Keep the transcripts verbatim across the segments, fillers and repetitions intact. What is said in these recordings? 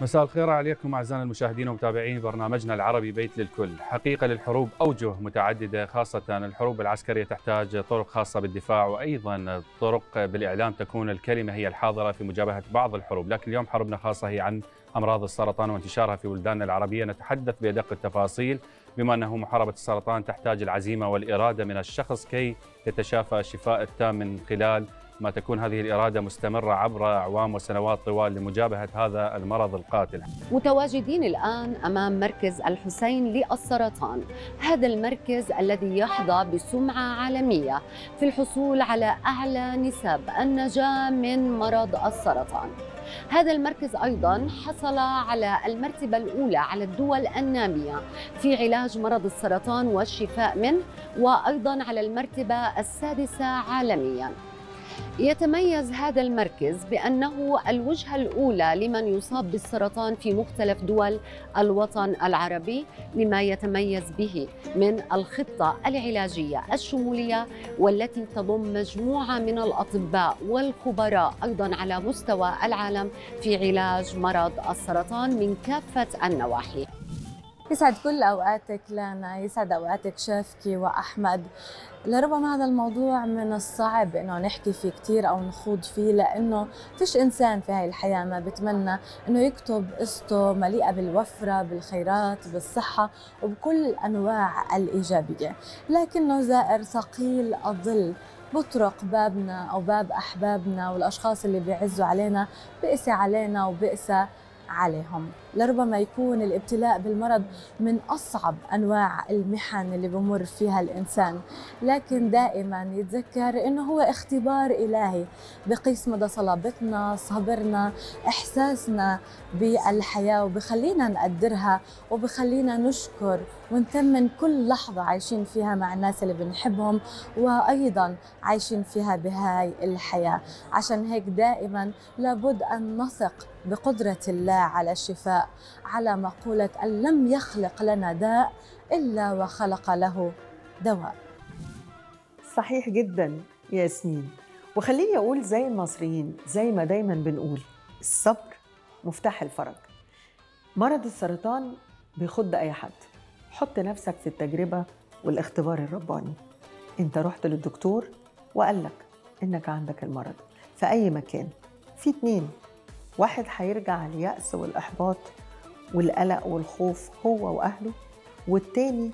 مساء الخير عليكم أعزائنا المشاهدين ومتابعين برنامجنا العربي بيت للكل. حقيقة للحروب أوجه متعددة، خاصة الحروب العسكرية تحتاج طرق خاصة بالدفاع وأيضا طرق بالإعلام تكون الكلمة هي الحاضرة في مجابهة بعض الحروب، لكن اليوم حربنا خاصة هي عن أمراض السرطان وانتشارها في بلداننا العربية. نتحدث بأدق التفاصيل بما أنه محاربة السرطان تحتاج العزيمة والإرادة من الشخص كي يتشافى الشفاء التام من خلال ما تكون هذه الإرادة مستمرة عبر أعوام وسنوات طوال لمجابهة هذا المرض القاتل. متواجدين الآن أمام مركز الحسين للسرطان، هذا المركز الذي يحظى بسمعة عالمية في الحصول على أعلى نسب النجاة من مرض السرطان. هذا المركز أيضا حصل على المرتبة الأولى على الدول النامية في علاج مرض السرطان والشفاء منه، وأيضا على المرتبة السادسة عالميا. يتميز هذا المركز بأنه الوجهة الأولى لمن يصاب بالسرطان في مختلف دول الوطن العربي، لما يتميز به من الخطة العلاجية الشمولية والتي تضم مجموعة من الأطباء والخبراء أيضا على مستوى العالم في علاج مرض السرطان من كافة النواحي. يسعد كل أوقاتك لنا، يسعد أوقاتك شافكي وأحمد. لربما هذا الموضوع من الصعب إنه نحكي فيه كتير أو نخوض فيه، لأنه فيش إنسان في هاي الحياة ما بتمنى إنه يكتب قصته مليئة بالوفرة بالخيرات بالصحة وبكل أنواع الإيجابية، لكنه زائر ثقيل الظل بطرق بابنا أو باب أحبابنا والأشخاص اللي بيعزوا علينا بئس علينا وبئس عليهم. لربما يكون الابتلاء بالمرض من أصعب أنواع المحن اللي بمر فيها الإنسان، لكن دائما يتذكر إنه هو اختبار إلهي بقيس مدى صلابتنا صبرنا إحساسنا بالحياة، وبخلينا نقدرها وبخلينا نشكر ونثمن كل لحظة عايشين فيها مع الناس اللي بنحبهم وأيضا عايشين فيها بهاي الحياة. عشان هيك دائما لابد أن نثق بقدرة الله على الشفاء، على مقولة أن لم يخلق لنا داء إلا وخلق له دواء. صحيح جدا ياسمين، وخليني أقول زي المصريين زي ما دايما بنقول الصبر مفتاح الفرج. مرض السرطان بيخض أي حد، حط نفسك في التجربة والاختبار الرباني. انت رحت للدكتور وقال لك انك عندك المرض في أي مكان، في اتنين، واحد هيرجع اليأس والإحباط والقلق والخوف هو وأهله، والتاني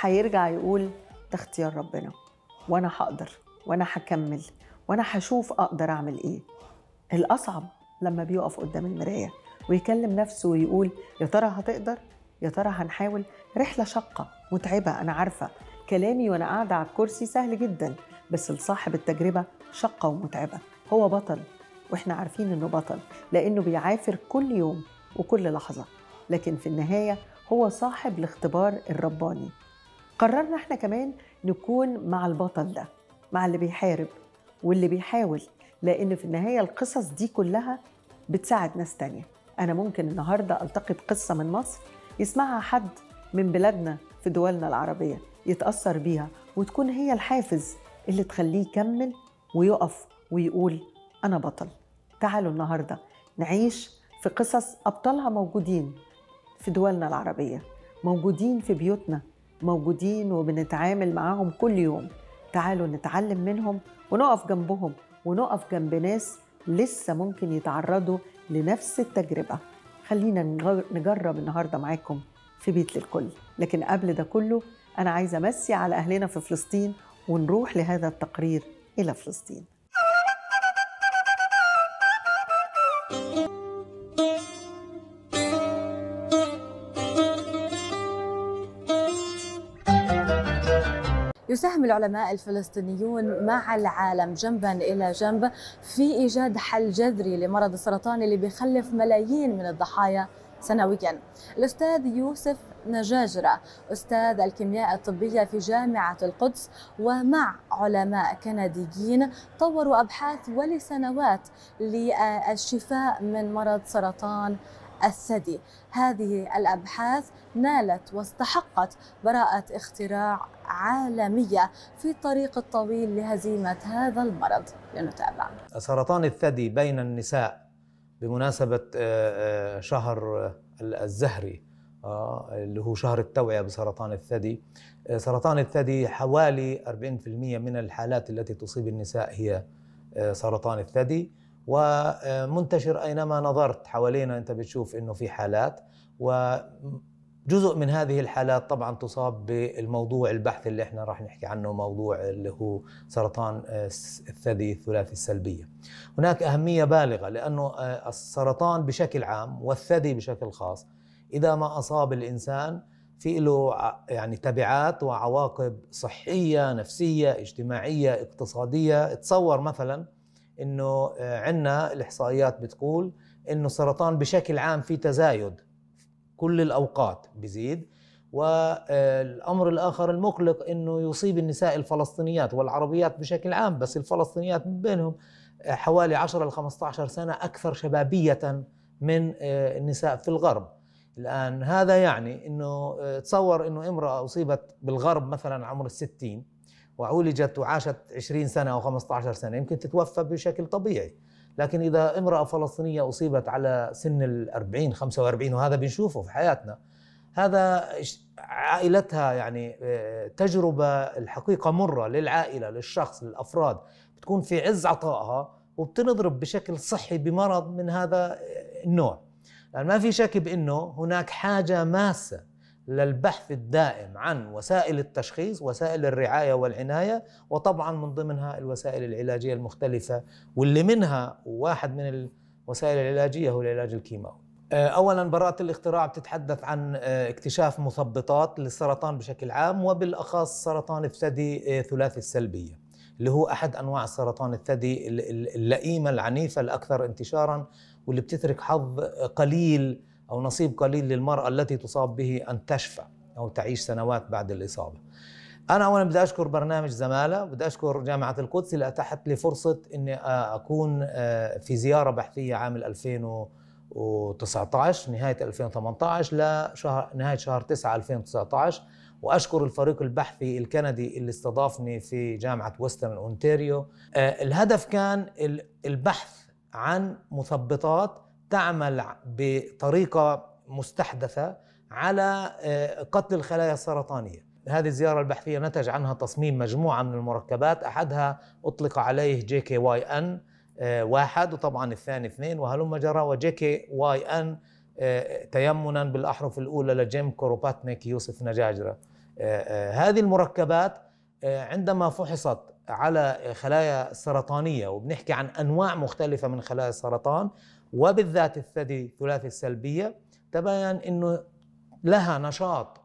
هيرجع يقول ده اختيار ربنا وأنا هقدر وأنا هكمل وأنا هشوف أقدر أعمل إيه. الأصعب لما بيقف قدام المراية ويكلم نفسه ويقول يا ترى هتقدر؟ يا ترى هنحاول؟ رحلة شقة متعبة أنا عارفة، كلامي وأنا قاعدة على الكرسي سهل جدا، بس لصاحب التجربة شقة ومتعبة. هو بطل وإحنا عارفين إنه بطل لأنه بيعافر كل يوم وكل لحظة، لكن في النهاية هو صاحب الاختبار الرباني. قررنا إحنا كمان نكون مع البطل ده، مع اللي بيحارب واللي بيحاول، لأن في النهاية القصص دي كلها بتساعد ناس تانية. أنا ممكن النهاردة ألتقط قصة من مصر يسمعها حد من بلادنا في دولنا العربية يتأثر بيها، وتكون هي الحافز اللي تخليه يكمل ويقف ويقول أنا بطل. تعالوا النهاردة نعيش في قصص أبطالها موجودين في دولنا العربية، موجودين في بيوتنا، موجودين وبنتعامل معاهم كل يوم. تعالوا نتعلم منهم ونقف جنبهم ونقف جنب ناس لسه ممكن يتعرضوا لنفس التجربة. خلينا نجرب النهاردة معاكم في بيت للكل، لكن قبل ده كله أنا عايزة أمسي على أهلنا في فلسطين ونروح لهذا التقرير إلى فلسطين. يساهم العلماء الفلسطينيون مع العالم جنبا إلى جنب في إيجاد حل جذري لمرض السرطان اللي بيخلف ملايين من الضحايا سنويا. الأستاذ يوسف نجاجرة أستاذ الكيمياء الطبية في جامعة القدس ومع علماء كنديين طوروا أبحاث ولسنوات للشفاء من مرض سرطان الثدي. هذه الأبحاث نالت واستحقت براءة اختراع عالمية في الطريق الطويل لهزيمة هذا المرض. لنتابع. سرطان الثدي بين النساء بمناسبة شهر الزهري اللي هو شهر التوعية بسرطان الثدي. سرطان الثدي حوالي أربعين بالمئة من الحالات التي تصيب النساء هي سرطان الثدي، ومنتشر أينما نظرت حوالينا أنت بتشوف أنه في حالات، وجزء من هذه الحالات طبعا تصاب بالموضوع البحث اللي احنا راح نحكي عنه، موضوع اللي هو سرطان الثدي الثلاثي السلبية. هناك أهمية بالغة لأنه السرطان بشكل عام والثدي بشكل خاص إذا ما أصاب الإنسان في له يعني تبعات وعواقب صحية نفسية اجتماعية اقتصادية. تصور مثلا إنه عندنا الإحصائيات بتقول إنه السرطان بشكل عام في تزايد كل الأوقات بزيد، والأمر الآخر المقلق إنه يصيب النساء الفلسطينيات والعربيات بشكل عام، بس الفلسطينيات من بينهم حوالي عشرة إلى خمسة عشر سنة أكثر شبابية من النساء في الغرب. الآن هذا يعني إنه تصور إنه امرأة أصيبت بالغرب مثلا عمر الستين وعولجت وعاشت عشرين سنة أو خمسة عشر سنة يمكن تتوفى بشكل طبيعي، لكن إذا امرأة فلسطينية أصيبت على سن الأربعين خمسة وأربعين، وهذا بنشوفه في حياتنا، هذا عائلتها يعني تجربة الحقيقة مرة للعائلة للشخص للأفراد، بتكون في عز عطائها وبتنضرب بشكل صحي بمرض من هذا النوع. يعني ما في شك بأنه هناك حاجة ماسة للبحث الدائم عن وسائل التشخيص وسائل الرعاية والعناية، وطبعا من ضمنها الوسائل العلاجية المختلفة، واللي منها واحد من الوسائل العلاجية هو العلاج الكيماوي. أولا براءة الاختراع بتتحدث عن اكتشاف مثبطات للسرطان بشكل عام، وبالأخص سرطان الثدي ثلاثي السلبية اللي هو أحد أنواع السرطان الثدي اللئيمة العنيفة الأكثر انتشارا، واللي بتترك حظ قليل أو نصيب قليل للمرأة التي تصاب به أن تشفى أو تعيش سنوات بعد الإصابة. أنا أولا بدي أشكر برنامج زمالة، بدي أشكر جامعة القدس اللي أتاحت لي فرصة أني أكون في زيارة بحثية عام ألفين وتسعطعش نهاية ألفين وثمنطعش لنهاية شهر تسعة ألفين وتسعطعش، وأشكر الفريق البحثي الكندي اللي استضافني في جامعة وسترن أونتاريو. الهدف كان البحث عن مثبطات تعمل بطريقة مستحدثة على قتل الخلايا السرطانية. هذه الزيارة البحثية نتج عنها تصميم مجموعة من المركبات، أحدها أطلق عليه جي كي واي أن واحد، وطبعا الثاني اثنين وهلم جرى، وجي كي واي أن تيمنا بالأحرف الأولى لجيم كوروباتنيك يوسف نجاجرة. هذه المركبات عندما فحصت على خلايا سرطانية، وبنحكي عن أنواع مختلفة من خلايا السرطان وبالذات الثدي ثلاثي السلبية، تبين أنه لها نشاط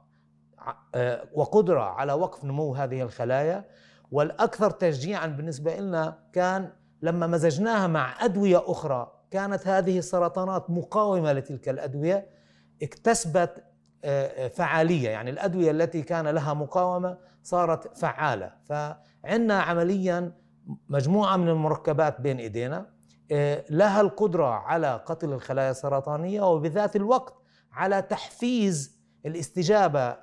وقدرة على وقف نمو هذه الخلايا. والأكثر تشجيعا بالنسبة لنا كان لما مزجناها مع أدوية أخرى كانت هذه السرطانات مقاومة لتلك الأدوية، اكتسبت فعالية، يعني الأدوية التي كان لها مقاومة صارت فعالة. فعندنا عمليا مجموعة من المركبات بين إيدينا لها القدرة على قتل الخلايا السرطانية، وبذات الوقت على تحفيز الاستجابة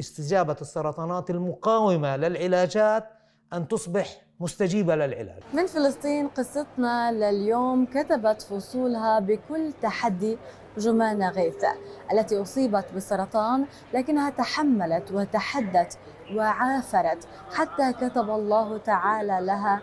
استجابة السرطانات المقاومة للعلاجات أن تصبح مستجيبة للعلاج. من فلسطين قصتنا لليوم كتبت فصولها بكل تحدي جمانة غيث التي أصيبت بالسرطان لكنها تحملت وتحدت وعافرت حتى كتب الله تعالى لها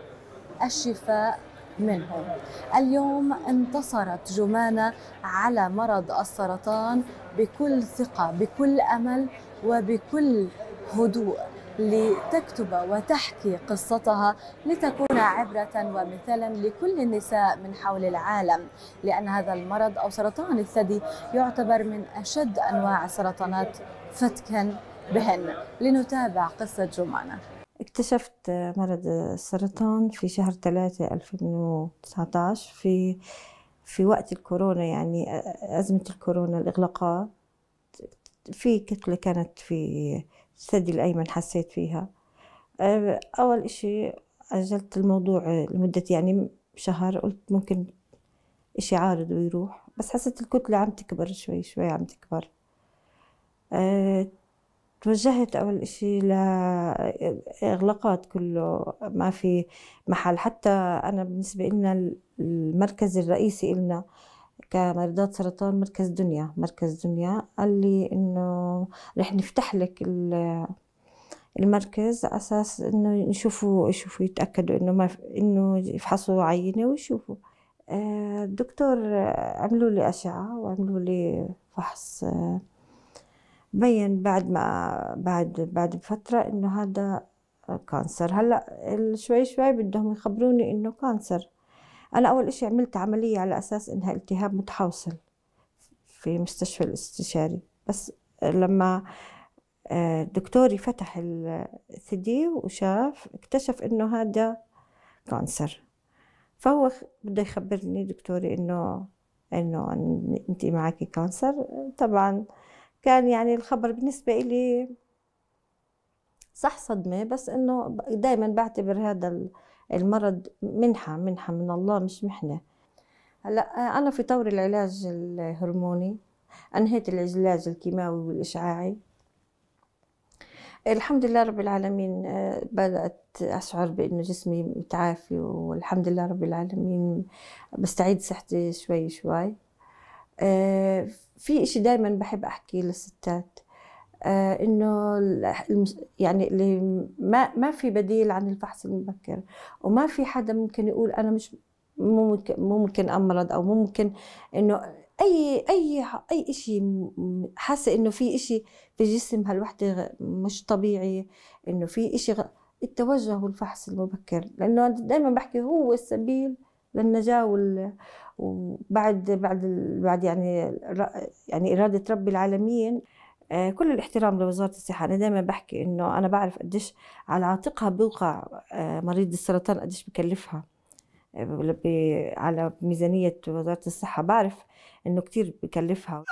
الشفاء منه. اليوم انتصرت جمانة على مرض السرطان بكل ثقة بكل أمل وبكل هدوء، لتكتب وتحكي قصتها لتكون عبرة ومثالا لكل النساء من حول العالم، لأن هذا المرض أو سرطان الثدي يعتبر من أشد أنواع السرطانات فتكا بهن. لنتابع قصة جمانة. اكتشفت مرض السرطان في شهر ثلاثة ألفين وتسعطعش في في وقت الكورونا، يعني أزمة الكورونا الإغلاقات، في كتلة كانت في الثدي الأيمن حسيت فيها. أول إشي أجلت الموضوع لمدة يعني شهر، قلت ممكن إشي عارض ويروح، بس حسيت الكتلة عم تكبر شوي شوي عم تكبر. توجهت أول إشي لإغلاقات كله، ما في محل. حتى أنا بالنسبة لنا المركز الرئيسي إلنا كمريضات سرطان مركز دنيا، مركز دنيا قال لي إنه رح نفتح لك المركز على أساس إنه يشوفوا يشوفوا يتأكدوا إنه ما إنه يفحصوا عينة ويشوفوا. الدكتور عملوا لي أشعة وعملوا لي فحص، بين بعد ما بعد بعد بفترة إنه هذا كانسر. هلا شوي شوي بدهم يخبروني إنه كانسر. أنا أول إشي عملت عملية على أساس إنها التهاب متحوصل في مستشفى الاستشاري، بس لما دكتوري فتح الثدي وشاف اكتشف إنه هذا كانسر، فهو بده يخبرني دكتوري إنه إنه أنت معك كانسر. طبعا كان يعني الخبر بالنسبة إلي صح صدمة، بس إنه دائما بعتبر هذا المرض منحة، منحة من الله مش محنة. هلا أنا في طور العلاج الهرموني، أنهيت العلاج الكيماوي والإشعاعي. الحمد لله رب العالمين بدأت أشعر بأنه جسمي متعافي، والحمد لله رب العالمين بستعيد صحتي شوي شوي. في إشي دايما بحب أحكي للستات، إنه يعني اللي ما ما في بديل عن الفحص المبكر، وما في حدا ممكن يقول أنا مش ممكن ممكن أمرض، أو ممكن إنه أي أي أي إشي حاسة إنه في إشي في جسم هالوحدة مش طبيعي، إنه في إشي غ... التوجه والفحص المبكر، لأنه دائما بحكي هو السبيل للنجاة. وال... وبعد بعد بعد يعني يعني إرادة رب العالمين. كل الاحترام لوزارة الصحة، أنا دائما بحكي إنه أنا بعرف قديش على عاتقها بوقع مريض السرطان، قديش بكلفها على ميزانية وزارة الصحة، بعرف إنه كتير بكلفها.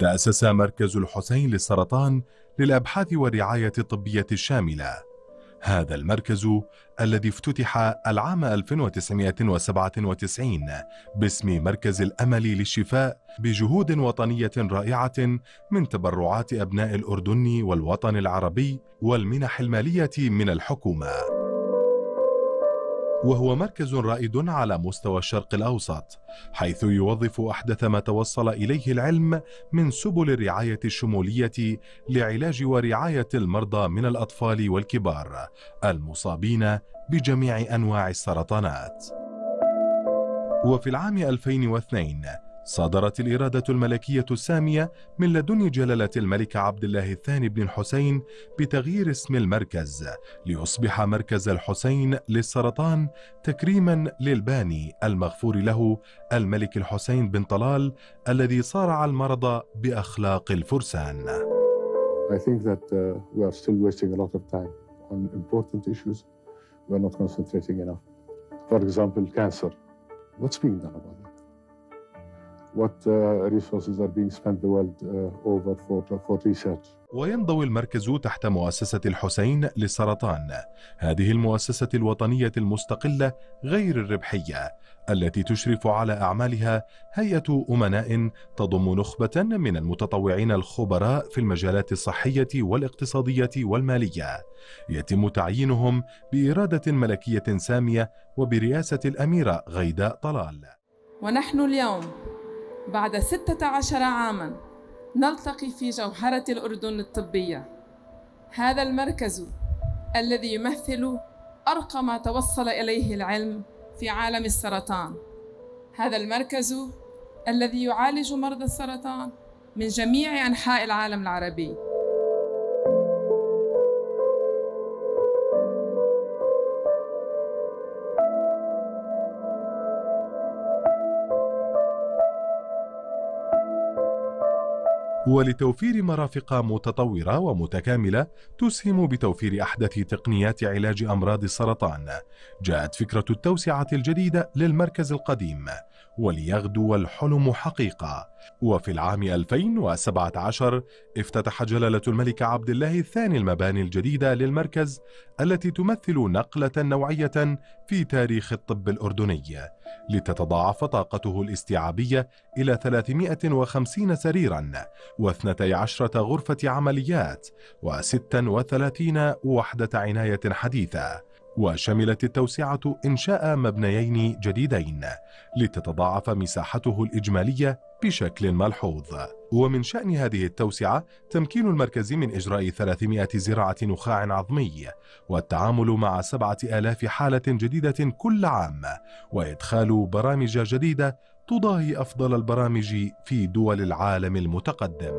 تأسس مركز الحسين للسرطان للأبحاث والرعاية الطبية الشاملة. هذا المركز الذي افتتح العام ألف وتسعمئة وسبعة وتسعين باسم مركز الأمل للشفاء بجهود وطنية رائعة من تبرعات أبناء الأردن والوطن العربي والمنح المالية من الحكومة، وهو مركز رائد على مستوى الشرق الأوسط، حيث يوظف أحدث ما توصل إليه العلم من سبل الرعاية الشمولية لعلاج ورعاية المرضى من الأطفال والكبار المصابين بجميع أنواع السرطانات. وفي العام ألفين واثنين صدرت الإرادة الملكية السامية من لدن جلالة الملك عبد الله الثاني بن الحسين بتغيير اسم المركز ليصبح مركز الحسين للسرطان تكريما للباني المغفور له الملك الحسين بن طلال الذي صارع المرض بأخلاق الفرسان. I think that uh, we are still wasting a lot of time on important issues. We are not concentrating enough. For example, cancer. What's being done about it? What resources are being spent the world over for for research. وينضوي المركز تحت مؤسسة الحسين للسرطان، هذه المؤسسة الوطنية المستقلة غير الربحية التي تشرف على أعمالها هيئة أمناء تضم نخبة من المتطوعين الخبراء في المجالات الصحية والاقتصادية والمالية، يتم تعيينهم بإرادة ملكية سامية وبرئاسة الأميرة غيداء طلال. ونحن اليوم بعد ستة عشر عاماً نلتقي في جوهرة الأردن الطبية، هذا المركز الذي يمثل أرقى ما توصل إليه العلم في عالم السرطان، هذا المركز الذي يعالج مرضى السرطان من جميع أنحاء العالم العربي. ولتوفير مرافق متطورة ومتكاملة تسهم بتوفير أحدث تقنيات علاج أمراض السرطان، جاءت فكرة التوسعة الجديدة للمركز القديم وليغدو الحلم حقيقة. وفي العام ألفين وسبعة عشر افتتح جلالة الملك عبد الله الثاني المباني الجديدة للمركز التي تمثل نقلة نوعية في تاريخ الطب الأردني، لتتضاعف طاقته الاستيعابية إلى ثلاثمائة وخمسين سريراً واثنتي عشرة غرفة عمليات وستة وثلاثين وحدة عناية حديثة. وشملت التوسعة إنشاء مبنيين جديدين لتتضاعف مساحته الإجمالية بشكل ملحوظ. ومن شأن هذه التوسعة تمكين المركز من إجراء ثلاثمائة زراعة نخاع عظمي والتعامل مع سبعة آلاف حالة جديدة كل عام، وإدخال برامج جديدة تضاهي أفضل البرامج في دول العالم المتقدم.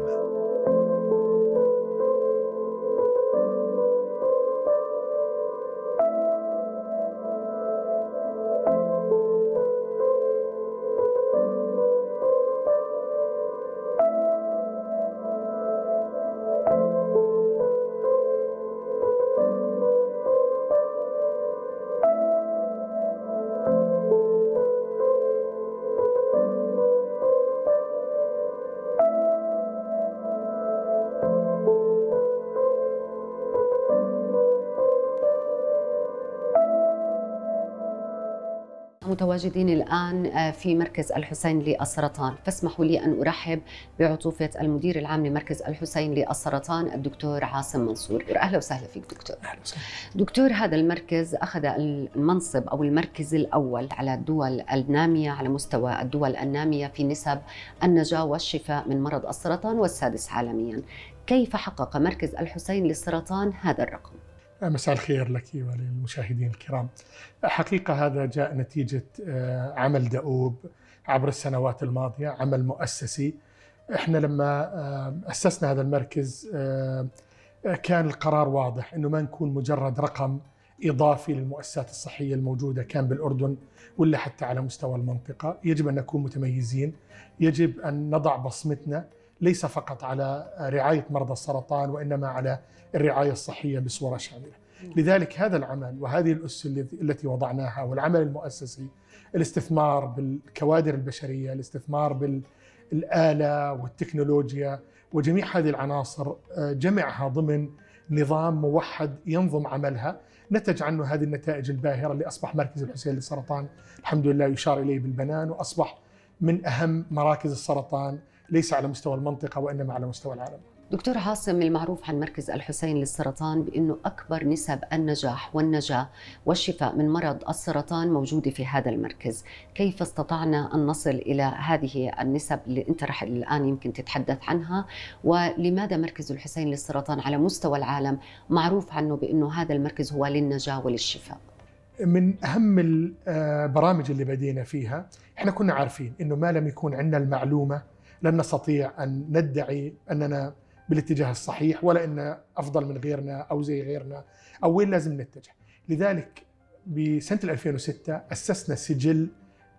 متواجدين الآن في مركز الحسين للسرطان، فاسمحوا لي أن أرحب بعطوفة المدير العام لمركز الحسين للسرطان الدكتور عاصم منصور. أهلا وسهلا فيك دكتور. أهلا وسهلا. دكتور، هذا المركز أخذ المنصب أو المركز الأول على الدول النامية، على مستوى الدول النامية في نسب النجاة والشفاء من مرض السرطان، والسادس عالميا. كيف حقق مركز الحسين للسرطان هذا الرقم؟ مساء الخير لك وللمشاهدين الكرام. حقيقة هذا جاء نتيجة عمل دؤوب عبر السنوات الماضية، عمل مؤسسي. احنا لما أسسنا هذا المركز كان القرار واضح انه ما نكون مجرد رقم إضافي للمؤسسات الصحية الموجودة كان بالأردن ولا حتى على مستوى المنطقة. يجب أن نكون متميزين، يجب أن نضع بصمتنا ليس فقط على رعاية مرضى السرطان وإنما على الرعاية الصحية بصورة شاملة. لذلك هذا العمل وهذه الأس التي وضعناها والعمل المؤسسي، الاستثمار بالكوادر البشرية، الاستثمار بالآلة والتكنولوجيا وجميع هذه العناصر جمعها ضمن نظام موحد ينظم عملها، نتج عنه هذه النتائج الباهرة اللي أصبح مركز الحسين للسرطان الحمد لله يشار إليه بالبنان، وأصبح من أهم مراكز السرطان ليس على مستوى المنطقة وإنما على مستوى العالم. دكتور عاصم، المعروف عن مركز الحسين للسرطان بأنه أكبر نسب النجاح والنجاة والشفاء من مرض السرطان موجودة في هذا المركز. كيف استطعنا أن نصل إلى هذه النسب اللي أنت رح الآن يمكن تتحدث عنها؟ ولماذا مركز الحسين للسرطان على مستوى العالم معروف عنه بأنه هذا المركز هو للنجاة وللشفاء؟ من أهم البرامج اللي بدينا فيها، إحنا كنا عارفين أنه ما لم يكون عندنا المعلومة لن نستطيع أن ندعي أننا بالاتجاه الصحيح ولا أن أفضل من غيرنا أو زي غيرنا أو وين لازم نتجه. لذلك بسنة ألفين وستة أسسنا سجل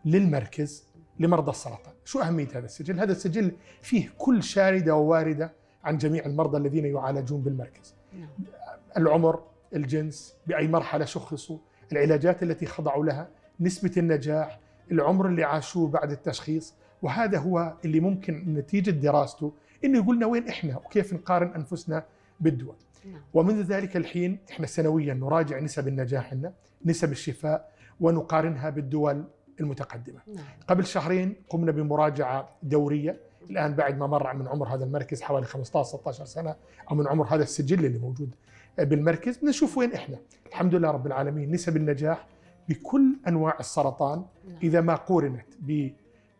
للمركز لمرضى السرطان. شو أهمية هذا السجل؟ هذا السجل فيه كل شاردة وواردة عن جميع المرضى الذين يعالجون بالمركز، العمر، الجنس، بأي مرحلة شخصوا، العلاجات التي خضعوا لها، نسبة النجاح، العمر اللي عاشوه بعد التشخيص. وهذا هو اللي ممكن نتيجة دراسته إنه يقولنا وين إحنا وكيف نقارن أنفسنا بالدول. ومن ذلك الحين إحنا سنويا نراجع نسب النجاح لنا، نسب الشفاء، ونقارنها بالدول المتقدمة. قبل شهرين قمنا بمراجعة دورية، الآن بعد ما مر من عمر هذا المركز حوالي خمسة عشر ستة عشر سنة أو من عمر هذا السجل اللي موجود بالمركز، بنشوف وين إحنا. الحمد لله رب العالمين نسب النجاح بكل أنواع السرطان إذا ما قورنت ب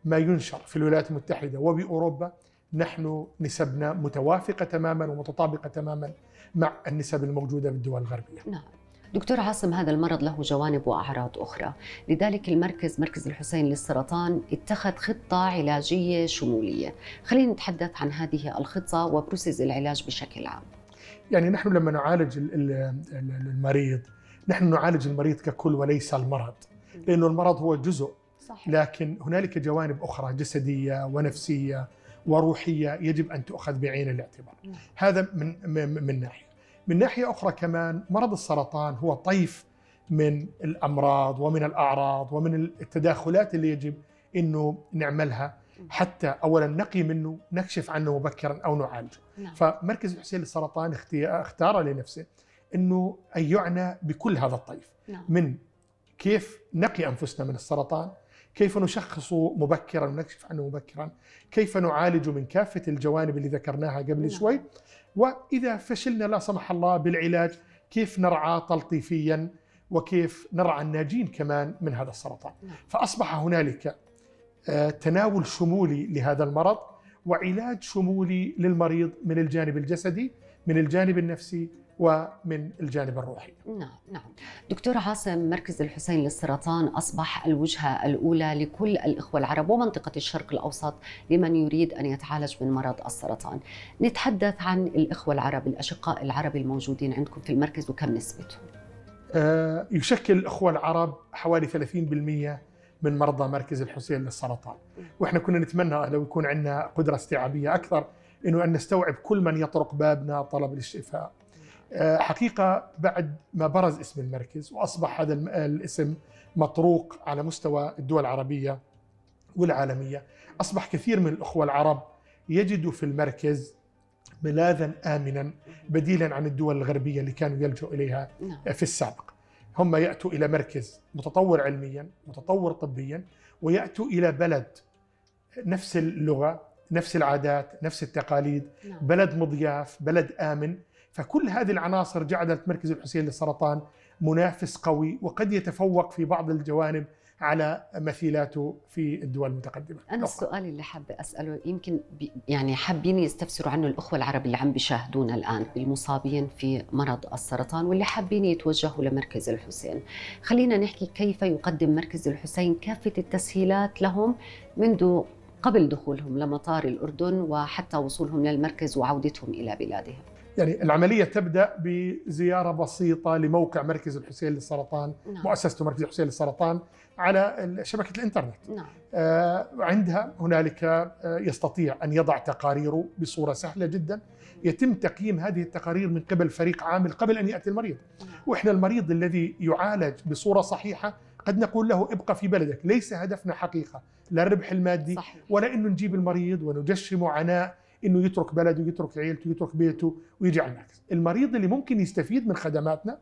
ما ينشر في الولايات المتحدة وبأوروبا، نحن نسبنا متوافقة تماما ومتطابقة تماما مع النسب الموجودة بالدول الغربية. نعم. دكتور عاصم، هذا المرض له جوانب وأعراض أخرى، لذلك المركز مركز الحسين للسرطان اتخذ خطة علاجية شمولية. خلينا نتحدث عن هذه الخطة وبروسيس العلاج بشكل عام. يعني نحن لما نعالج المريض نحن نعالج المريض ككل وليس المرض، لأنه المرض هو جزء، لكن هنالك جوانب أخرى جسدية ونفسية وروحية يجب أن تؤخذ بعين الاعتبار. هذا من من ناحية. من ناحية أخرى كمان مرض السرطان هو طيف من الأمراض ومن الأعراض ومن التداخلات اللي يجب أنه نعملها حتى أولا نقي منه، نكشف عنه مبكرا أو نعالجه. نعم. فمركز الحسين للسرطان اختار لنفسه أنه أن يعنى بكل هذا الطيف. نعم. من كيف نقي أنفسنا من السرطان، كيف نشخصه مبكرا ونكشف عنه مبكرا، كيف نعالجه من كافة الجوانب اللي ذكرناها قبل. نعم. شوي. وإذا فشلنا لا سمح الله بالعلاج كيف نرعاه تلطيفيا وكيف نرعى الناجين كمان من هذا السرطان. نعم. فأصبح هنالك تناول شمولي لهذا المرض وعلاج شمولي للمريض من الجانب الجسدي، من الجانب النفسي، ومن الجانب الروحي. نعم نعم. دكتور عاصم، مركز الحسين للسرطان أصبح الوجهة الأولى لكل الإخوة العرب ومنطقة الشرق الأوسط لمن يريد أن يتعالج من مرض السرطان. نتحدث عن الإخوة العرب، الأشقاء العرب الموجودين عندكم في المركز، وكم نسبتهم؟ آه يشكل الإخوة العرب حوالي ثلاثين بالمئة من مرضى مركز الحسين للسرطان، واحنا كنا نتمنى لو يكون عندنا قدرة استيعابية أكثر إنه أن نستوعب كل من يطرق بابنا طلب الاستشفاء. حقيقة بعد ما برز اسم المركز وأصبح هذا الاسم مطروق على مستوى الدول العربية والعالمية، أصبح كثير من الأخوة العرب يجدوا في المركز ملاذا آمنا بديلا عن الدول الغربية اللي كانوا يلجؤوا إليها في السابق. هم يأتوا إلى مركز متطور علميا، متطور طبيا، ويأتوا إلى بلد نفس اللغة، نفس العادات، نفس التقاليد، بلد مضياف، بلد آمن. فكل هذه العناصر جعلت مركز الحسين للسرطان منافس قوي وقد يتفوق في بعض الجوانب على مثيلاته في الدول المتقدمة. أنا السؤال اللي حابة أسأله، يمكن يعني حابين يستفسروا عنه الأخوة العرب اللي عم بيشاهدونا الآن، المصابين في مرض السرطان واللي حابين يتوجهوا لمركز الحسين، خلينا نحكي كيف يقدم مركز الحسين كافة التسهيلات لهم منذ قبل دخولهم لمطار الأردن وحتى وصولهم للمركز وعودتهم إلى بلادهم. يعني العملية تبدأ بزيارة بسيطة لموقع مركز الحسين للسرطان. نعم. مؤسسة مركز الحسين للسرطان على شبكة الإنترنت. نعم. آه عندها هنالك آه يستطيع أن يضع تقاريره بصورة سهلة جدا، يتم تقييم هذه التقارير من قبل فريق عامل قبل أن يأتي المريض. نعم. وإحنا المريض الذي يعالج بصورة صحيحة قد نقول له ابقى في بلدك. ليس هدفنا حقيقة لا الربح المادي. صحيح. ولا إنه نجيب المريض ونجشمه عناء إنه يترك بلده ويترك عيلته ويترك بيته ويجي على المركز. المريض اللي ممكن يستفيد من خدماتنا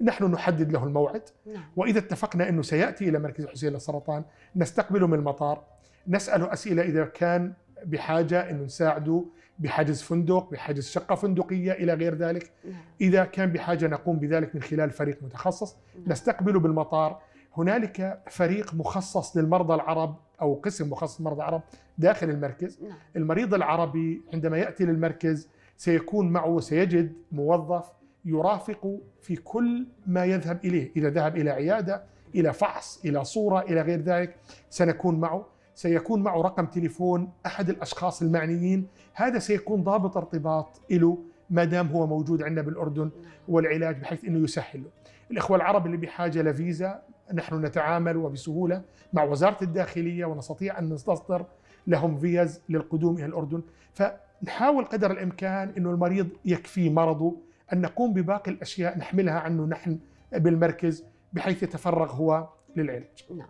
نحن نحدد له الموعد. نعم. وإذا اتفقنا إنه سيأتي إلى مركز الحسين للسرطان نستقبله من المطار، نسأله أسئلة إذا كان بحاجة إنه نساعده بحجز فندق، بحجز شقة فندقية إلى غير ذلك. نعم. إذا كان بحاجة نقوم بذلك من خلال فريق متخصص. نعم. نستقبله بالمطار. هنالك فريق مخصص للمرضى العرب أو قسم مخصص للمرضى العرب داخل المركز. نعم. المريض العربي عندما يأتي للمركز سيكون معه، سيجد موظف يرافقه في كل ما يذهب إليه، إذا ذهب إلى عيادة، إلى فحص، إلى صورة، إلى غير ذلك سنكون معه. سيكون معه رقم تليفون أحد الأشخاص المعنيين، هذا سيكون ضابط ارتباط له ما دام هو موجود عندنا بالأردن والعلاج بحيث أنه يسهل له. الإخوة العرب اللي بحاجة لفيزا نحن نتعامل وبسهولة مع وزارة الداخلية ونستطيع أن نستصدر لهم فيز للقدوم إلى الأردن. فنحاول قدر الإمكان أنه المريض يكفي مرضه، أن نقوم بباقي الأشياء نحملها عنه نحن بالمركز بحيث يتفرغ هو للعلاج. نعم.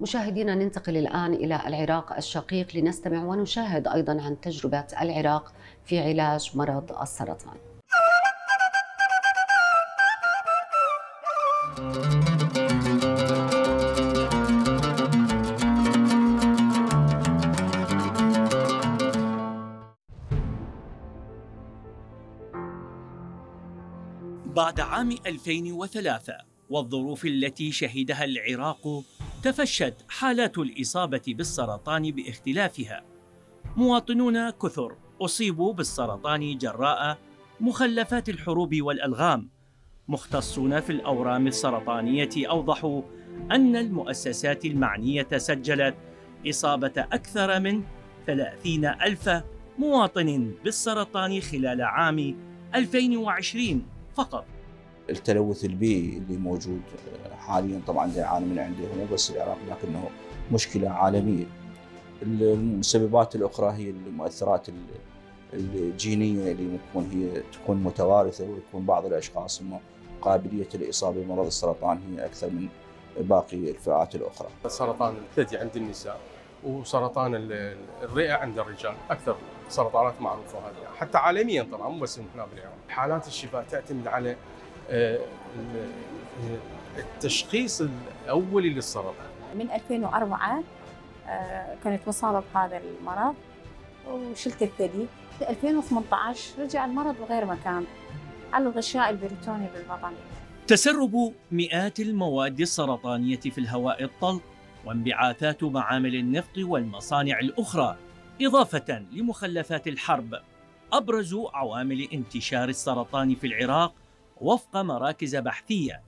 مشاهدينا، ننتقل الآن إلى العراق الشقيق لنستمع ونشاهد أيضا عن تجربة العراق في علاج مرض السرطان. بعد عام ألفين وثلاثة والظروف التي شهدها العراق تفشت حالات الإصابة بالسرطان باختلافها. مواطنون كثر أصيبوا بالسرطان جراء مخلفات الحروب والألغام. مختصون في الأورام السرطانية أوضحوا أن المؤسسات المعنية سجلت إصابة أكثر من ثلاثين ألف مواطن بالسرطان خلال عام ألفين وعشرين فقط. التلوث البيئي اللي موجود حاليا طبعا زي العالم اللي عنده مو بس العراق لكنه مشكله عالميه. المسببات الاخرى هي المؤثرات الجينيه اللي تكون هي تكون متوارثه، ويكون بعض الاشخاص قابليه الاصابه بمرض السرطان هي اكثر من باقي الفئات الاخرى. سرطان الثدي عند النساء وسرطان الرئه عند الرجال اكثر سرطانات معروفه هذه، حتى عالميا طبعا مو بس هنا بالعراق. حالات الشفاء تعتمد على التشخيص الاولي للسرطان. من ألفين وأربعة كنت مصابه بهذا المرض وشلت الثدي. في ألفين وثمانية عشر رجع المرض بغير مكان على الغشاء البريتوني بالبطن. تسرب مئات المواد السرطانيه في الهواء الطلق وانبعاثات معامل النفط والمصانع الاخرى، اضافه لمخلفات الحرب، ابرز عوامل انتشار السرطان في العراق وفق مراكز بحثيه.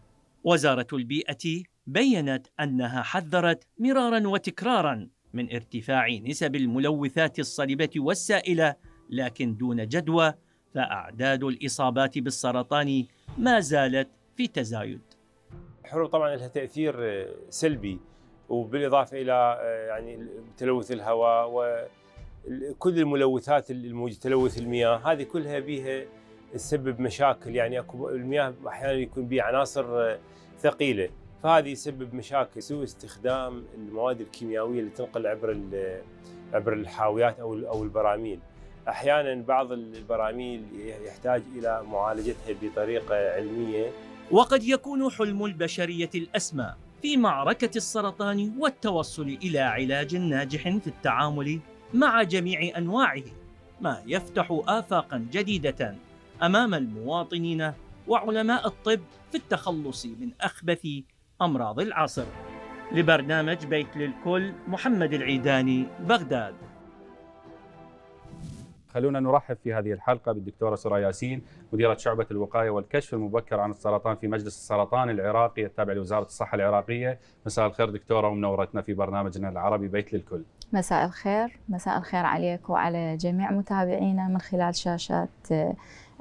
وزاره البيئه بينت انها حذرت مرارا وتكرارا من ارتفاع نسب الملوثات الصلبة والسائلة، لكن دون جدوى، فأعداد الإصابات بالسرطان ما زالت في تزايد. الحروب طبعا لها تأثير سلبي، وبالإضافة إلى يعني تلوث الهواء وكل الملوثات الموجودة، تلوث المياه هذه كلها بيها تسبب مشاكل. يعني اكو المياه أحيانا يكون بها عناصر ثقيلة، فهذا يسبب مشاكل. سوء استخدام المواد الكيميائيه اللي تنقل عبر عبر الحاويات او او البراميل. احيانا بعض البراميل يحتاج الى معالجتها بطريقه علميه. وقد يكون حلم البشريه الاسمى في معركه السرطان والتوصل الى علاج ناجح في التعامل مع جميع انواعه، ما يفتح آفاقا جديده امام المواطنين وعلماء الطب في التخلص من اخبث أمراض العصر. لبرنامج بيت للكل، محمد العيداني، بغداد. خلونا نرحب في هذه الحلقة بالدكتورة سرى ياسين، مديرة شعبة الوقاية والكشف المبكر عن السرطان في مجلس السرطان العراقي التابع لوزارة الصحة العراقية. مساء الخير دكتورة ومنورتنا في برنامجنا العربي بيت للكل. مساء الخير، مساء الخير عليك وعلى جميع متابعينا من خلال شاشات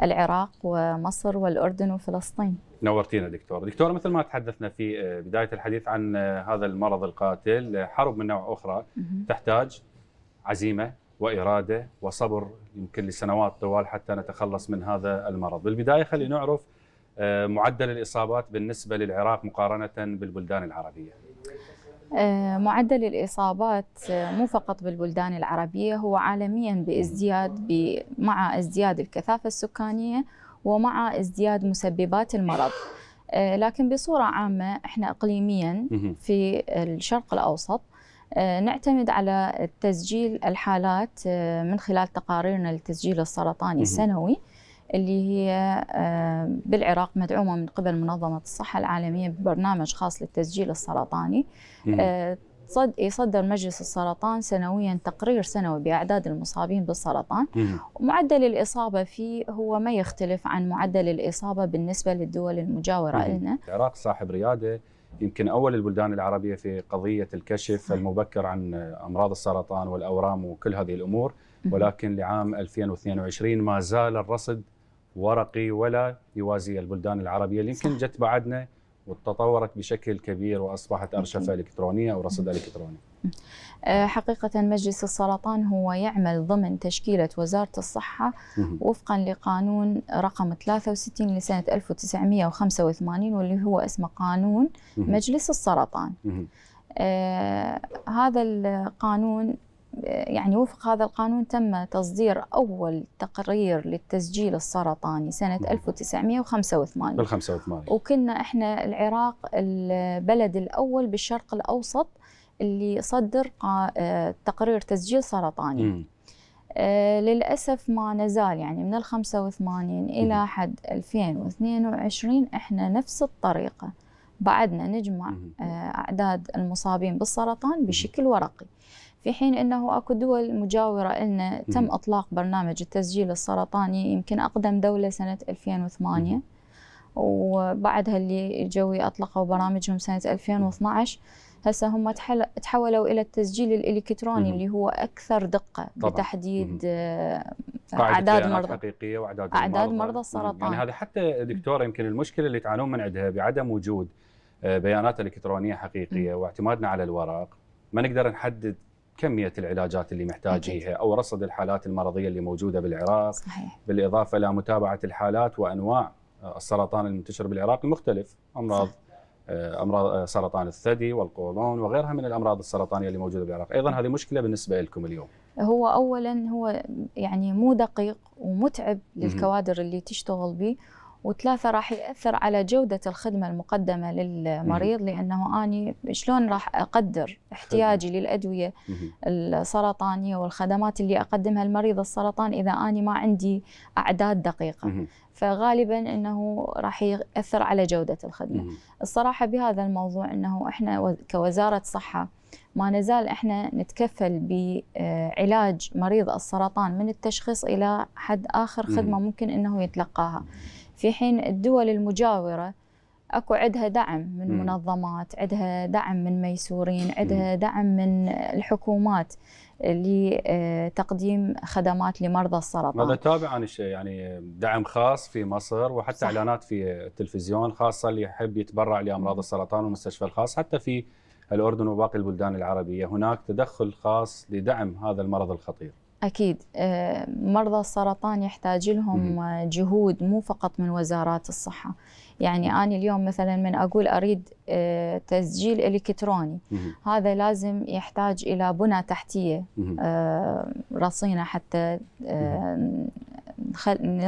العراق ومصر والأردن وفلسطين. نورتينا دكتور. دكتور، مثل ما تحدثنا في بداية الحديث عن هذا المرض القاتل، حرب من نوع أخرى تحتاج عزيمة وإرادة وصبر يمكن لسنوات طوال حتى نتخلص من هذا المرض. بالبداية خلينا نعرف معدل الإصابات بالنسبة للعراق مقارنة بالبلدان العربية. معدل الإصابات مو فقط بالبلدان العربية، هو عالميا بازدياد مع ازدياد الكثافة السكانية ومع ازدياد مسببات المرض. لكن بصورة عامة احنا اقليميا في الشرق الأوسط نعتمد على تسجيل الحالات من خلال تقاريرنا للتسجيل السرطاني السنوي، اللي هي بالعراق مدعومة من قبل منظمة الصحة العالمية ببرنامج خاص للتسجيل السرطاني. يصدر مجلس السرطان سنويا تقرير سنوي بأعداد المصابين بالسرطان. ومعدل الإصابة فيه هو ما يختلف عن معدل الإصابة بالنسبة للدول المجاورة لنا. العراق صاحب ريادة يمكن أول البلدان العربية في قضية الكشف المبكر عن أمراض السرطان والأورام وكل هذه الأمور، ولكن لعام ألفين واثنين وعشرين ما زال الرصد ورقي ولا يوازي البلدان العربية اللي يمكن جت بعدنا وتطورت بشكل كبير وأصبحت أرشفة إلكترونية أو رصد إلكتروني. حقيقة مجلس السرطان هو يعمل ضمن تشكيلة وزارة الصحة وفقا لقانون رقم ثلاثة وستين لسنة ألف وتسعمئة وخمسة وثمانين، واللي هو اسمه قانون مجلس السرطان. آه هذا القانون، يعني وفق هذا القانون تم تصدير أول تقرير للتسجيل السرطاني سنة ألف وتسعمئة وخمسة وثمانين. بالخمسة وثمانين وكنا إحنا العراق البلد الأول بالشرق الأوسط اللي صدر تقرير تسجيل سرطاني. م. للأسف ما نزال يعني من الخمسة وثمانين إلى حد ألفين واثنين وعشرين إحنا نفس الطريقة، بعدنا نجمع أعداد المصابين بالسرطان بشكل ورقي، في حين أنه أكو دول مجاورة لنا تم إطلاق برنامج التسجيل السرطاني. يمكن أقدم دولة سنة ألفين وثمانية، وبعدها اللي جوي أطلقوا برامجهم سنة ألفين واثني عشر. هسه هم تحولوا إلى التسجيل الإلكتروني اللي هو أكثر دقة لتحديد أعداد مرضى حقيقية وأعداد أعداد مرضى السرطان. يعني هذا حتى دكتورة يمكن المشكلة اللي تعانون من عندها بعدم وجود بيانات إلكترونية حقيقية واعتمادنا على الورق، ما نقدر نحدد كمية العلاجات اللي محتاجيها أو رصد الحالات المرضية اللي موجودة بالعراق. صحيح. بالإضافة إلى متابعة الحالات وأنواع السرطان المنتشر بالعراق المختلف، أمراض صح. أمراض سرطان الثدي والقولون وغيرها من الأمراض السرطانية اللي موجودة بالعراق. أيضا هذه مشكلة بالنسبة لكم اليوم. هو أولا هو يعني مو دقيق ومتعب للكوادر اللي تشتغل به، وثلاثة راح يأثر على جودة الخدمة المقدمة للمريض، لأنه أني شلون راح أقدر احتياجي للأدوية السرطانية والخدمات اللي أقدمها المريض السرطان إذا أني ما عندي أعداد دقيقة، فغالبا أنه راح يأثر على جودة الخدمة. الصراحة بهذا الموضوع أنه إحنا كوزارة صحة ما نزال إحنا نتكفل بعلاج مريض السرطان من التشخيص إلى حد آخر خدمة ممكن أنه يتلقاها، في حين الدول المجاورة اكو عندها دعم من م. منظمات، عندها دعم من ميسورين، عندها دعم من الحكومات لتقديم خدمات لمرضى السرطان. هذا تابع عن الشيء يعني دعم خاص في مصر، وحتى صح. اعلانات في التلفزيون خاصه اللي يحب يتبرع لامراض السرطان والمستشفى الخاص، حتى في الاردن وباقي البلدان العربيه هناك تدخل خاص لدعم هذا المرض الخطير. أكيد مرضى السرطان يحتاج لهم جهود مو فقط من وزارات الصحة. يعني أنا اليوم مثلا من أقول أريد تسجيل إلكتروني، هذا لازم يحتاج إلى بنى تحتية رصينة حتى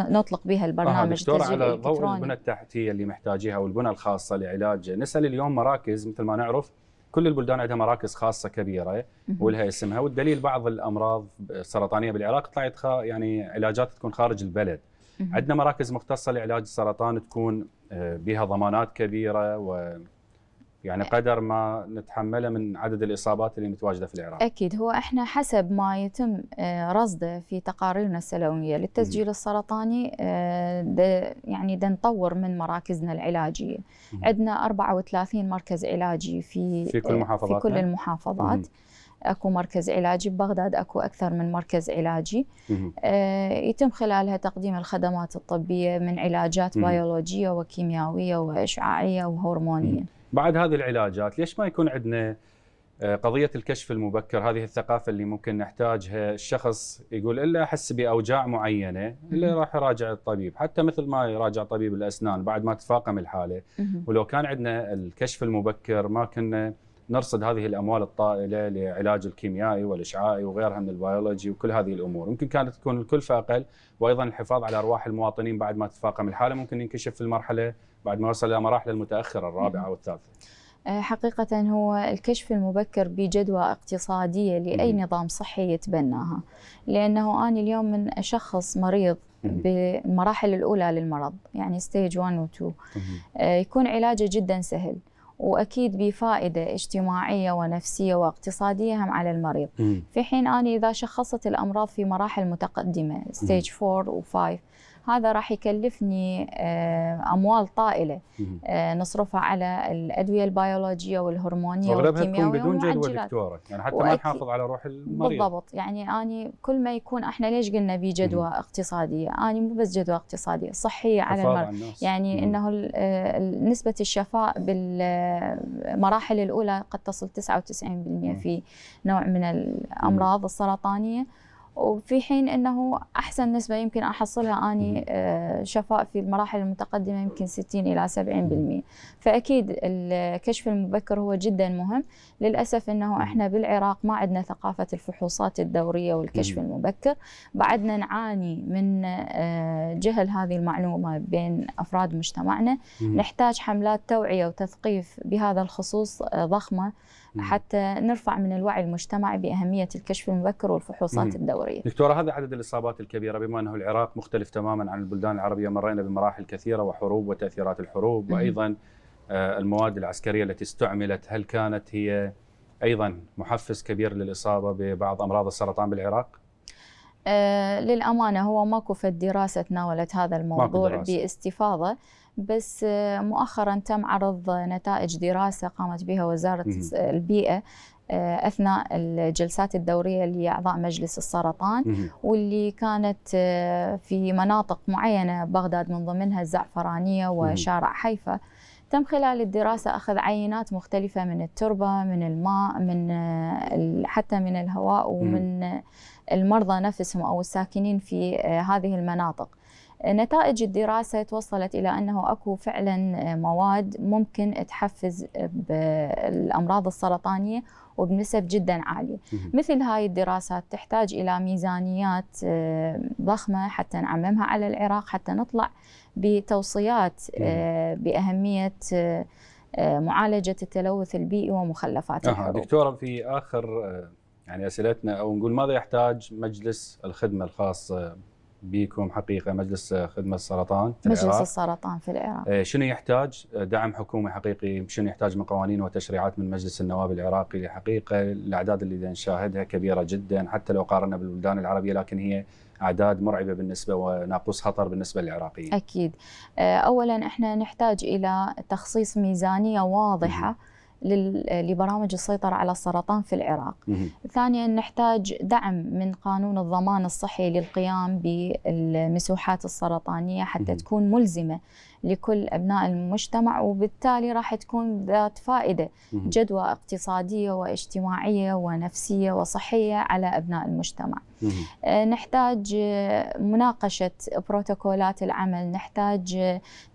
نطلق بها البرنامج التسجيل الإلكتروني. على ضوء البنى التحتية اللي محتاجيها والبنى الخاصة لعلاج، نسأل اليوم مراكز، مثل ما نعرف كل البلدان عندها مراكز خاصة كبيرة ولها اسمها، والدليل بعض الأمراض السرطانية بالعراق طلعت يعني علاجات تكون خارج البلد. عندنا مراكز مختصة لعلاج السرطان تكون بها ضمانات كبيرة و يعني قدر ما نتحمله من عدد الإصابات اللي متواجدة في العراق. أكيد هو إحنا حسب ما يتم رصده في تقاريرنا السنوية للتسجيل مم. السرطاني ده يعني ده نطور من مراكزنا العلاجية. مم. عندنا أربعة وثلاثين مركز علاجي في في كل المحافظات. في كل المحافظات. مم. اكو مركز علاجي ببغداد، اكو اكثر من مركز علاجي آه يتم خلالها تقديم الخدمات الطبيه من علاجات مه. بيولوجيه وكيميائيه واشعاعيه وهرمونيه. مه. بعد هذه العلاجات ليش ما يكون عندنا قضيه الكشف المبكر؟ هذه الثقافه اللي ممكن نحتاجها. الشخص يقول الا احس باوجاع معينه الا راح يراجع الطبيب، حتى مثل ما يراجع طبيب الاسنان بعد ما تفاقم الحاله. مه. ولو كان عندنا الكشف المبكر ما كنا نرصد هذه الأموال الطائلة لعلاج الكيميائي والإشعاعي وغيرها من البيولوجي وكل هذه الأمور، ممكن كانت تكون الكلفة أقل، وأيضا الحفاظ على أرواح المواطنين بعد ما تتفاقم الحالة ممكن ينكشف في المرحلة بعد ما وصل إلى مراحل المتأخرة الرابعة والثالثة. حقيقة هو الكشف المبكر بجدوى اقتصادية لأي نظام صحي يتبناها، لأنه أنا اليوم من أشخص مريض بالمراحل الأولى للمرض يعني ستيج واحد واثنين يكون علاجه جدا سهل وأكيد بفائدة اجتماعية ونفسية واقتصادية هم على المريض. مم. في حين أنا إذا شخصت الأمراض في مراحل متقدمة ستيج أربعة وخمسة هذا راح يكلفني أموال طائلة نصرفها على الأدوية البيولوجية والهرمونية والكيميائية بدون جدوى دكتورة، يعني حتى ما نحافظ على روح المريض. بالضبط. يعني أنا كل ما يكون إحنا ليش قلنا بجدوى اقتصادية؟ أنا مو بس جدوى اقتصادية، صحية على المريض. يعني مم. إنه نسبة الشفاء بالمراحل الأولى قد تصل تسعة وتسعين بالمئة في نوع من الأمراض مم. السرطانية، وفي حين أنه أحسن نسبة يمكن أحصلها أني شفاء في المراحل المتقدمة يمكن ستين إلى سبعين بالمئة. فأكيد الكشف المبكر هو جدا مهم. للأسف أنه إحنا بالعراق ما عندنا ثقافة الفحوصات الدورية والكشف المبكر، بعدنا نعاني من جهل هذه المعلومة بين أفراد مجتمعنا. نحتاج حملات توعية وتثقيف بهذا الخصوص ضخمة حتى نرفع من الوعي المجتمعي بأهمية الكشف المبكر والفحوصات الدورية. دكتورة، هذا عدد الإصابات الكبيرة، بما أنه العراق مختلف تماما عن البلدان العربية، مرينا بمراحل كثيرة وحروب وتأثيرات الحروب، وأيضا المواد العسكرية التي استعملت، هل كانت هي أيضا محفز كبير للإصابة ببعض أمراض السرطان بالعراق؟ آه للأمانة هو ماكو في الدراسة تناولت هذا الموضوع باستفاضة، بس مؤخرا تم عرض نتائج دراسة قامت بها وزارة البيئة أثناء الجلسات الدورية لأعضاء مجلس السرطان، واللي كانت في مناطق معينة بغداد من ضمنها الزعفرانية وشارع حيفا، تم خلال الدراسة أخذ عينات مختلفة من التربة، من الماء، من حتى من الهواء، ومن المرضى نفسهم أو الساكنين في هذه المناطق. نتائج الدراسة توصلت إلى أنه أكو فعلا مواد ممكن تحفز بالأمراض السرطانية وبنسب جدا عالية. مثل هاي الدراسات تحتاج إلى ميزانيات ضخمة حتى نعممها على العراق، حتى نطلع بتوصيات بأهمية معالجة التلوث البيئي ومخلفات الحروب. دكتورة، في آخر يعني أسئلتنا أو نقول ماذا يحتاج مجلس الخدمة الخاص بيكم، حقيقة مجلس خدمة السرطان في مجلس العراق. السرطان في العراق شنو يحتاج دعم حكومي حقيقي، شنو يحتاج من قوانين وتشريعات من مجلس النواب العراقي؟ حقيقة الأعداد اللي نشاهدها كبيرة جدا حتى لو قارنا بالبلدان العربية، لكن هي أعداد مرعبة بالنسبة وناقص خطر بالنسبة للعراقيين. أكيد. أولا احنا نحتاج إلى تخصيص ميزانية واضحة مم. لبرامج السيطرة على السرطان في العراق. ثانيا نحتاج دعم من قانون الضمان الصحي للقيام بالمسوحات السرطانية حتى مه. تكون ملزمة لكل أبناء المجتمع، وبالتالي راح تكون ذات فائدة مه. جدوى اقتصادية واجتماعية ونفسية وصحية على أبناء المجتمع. مه. نحتاج مناقشة بروتوكولات العمل، نحتاج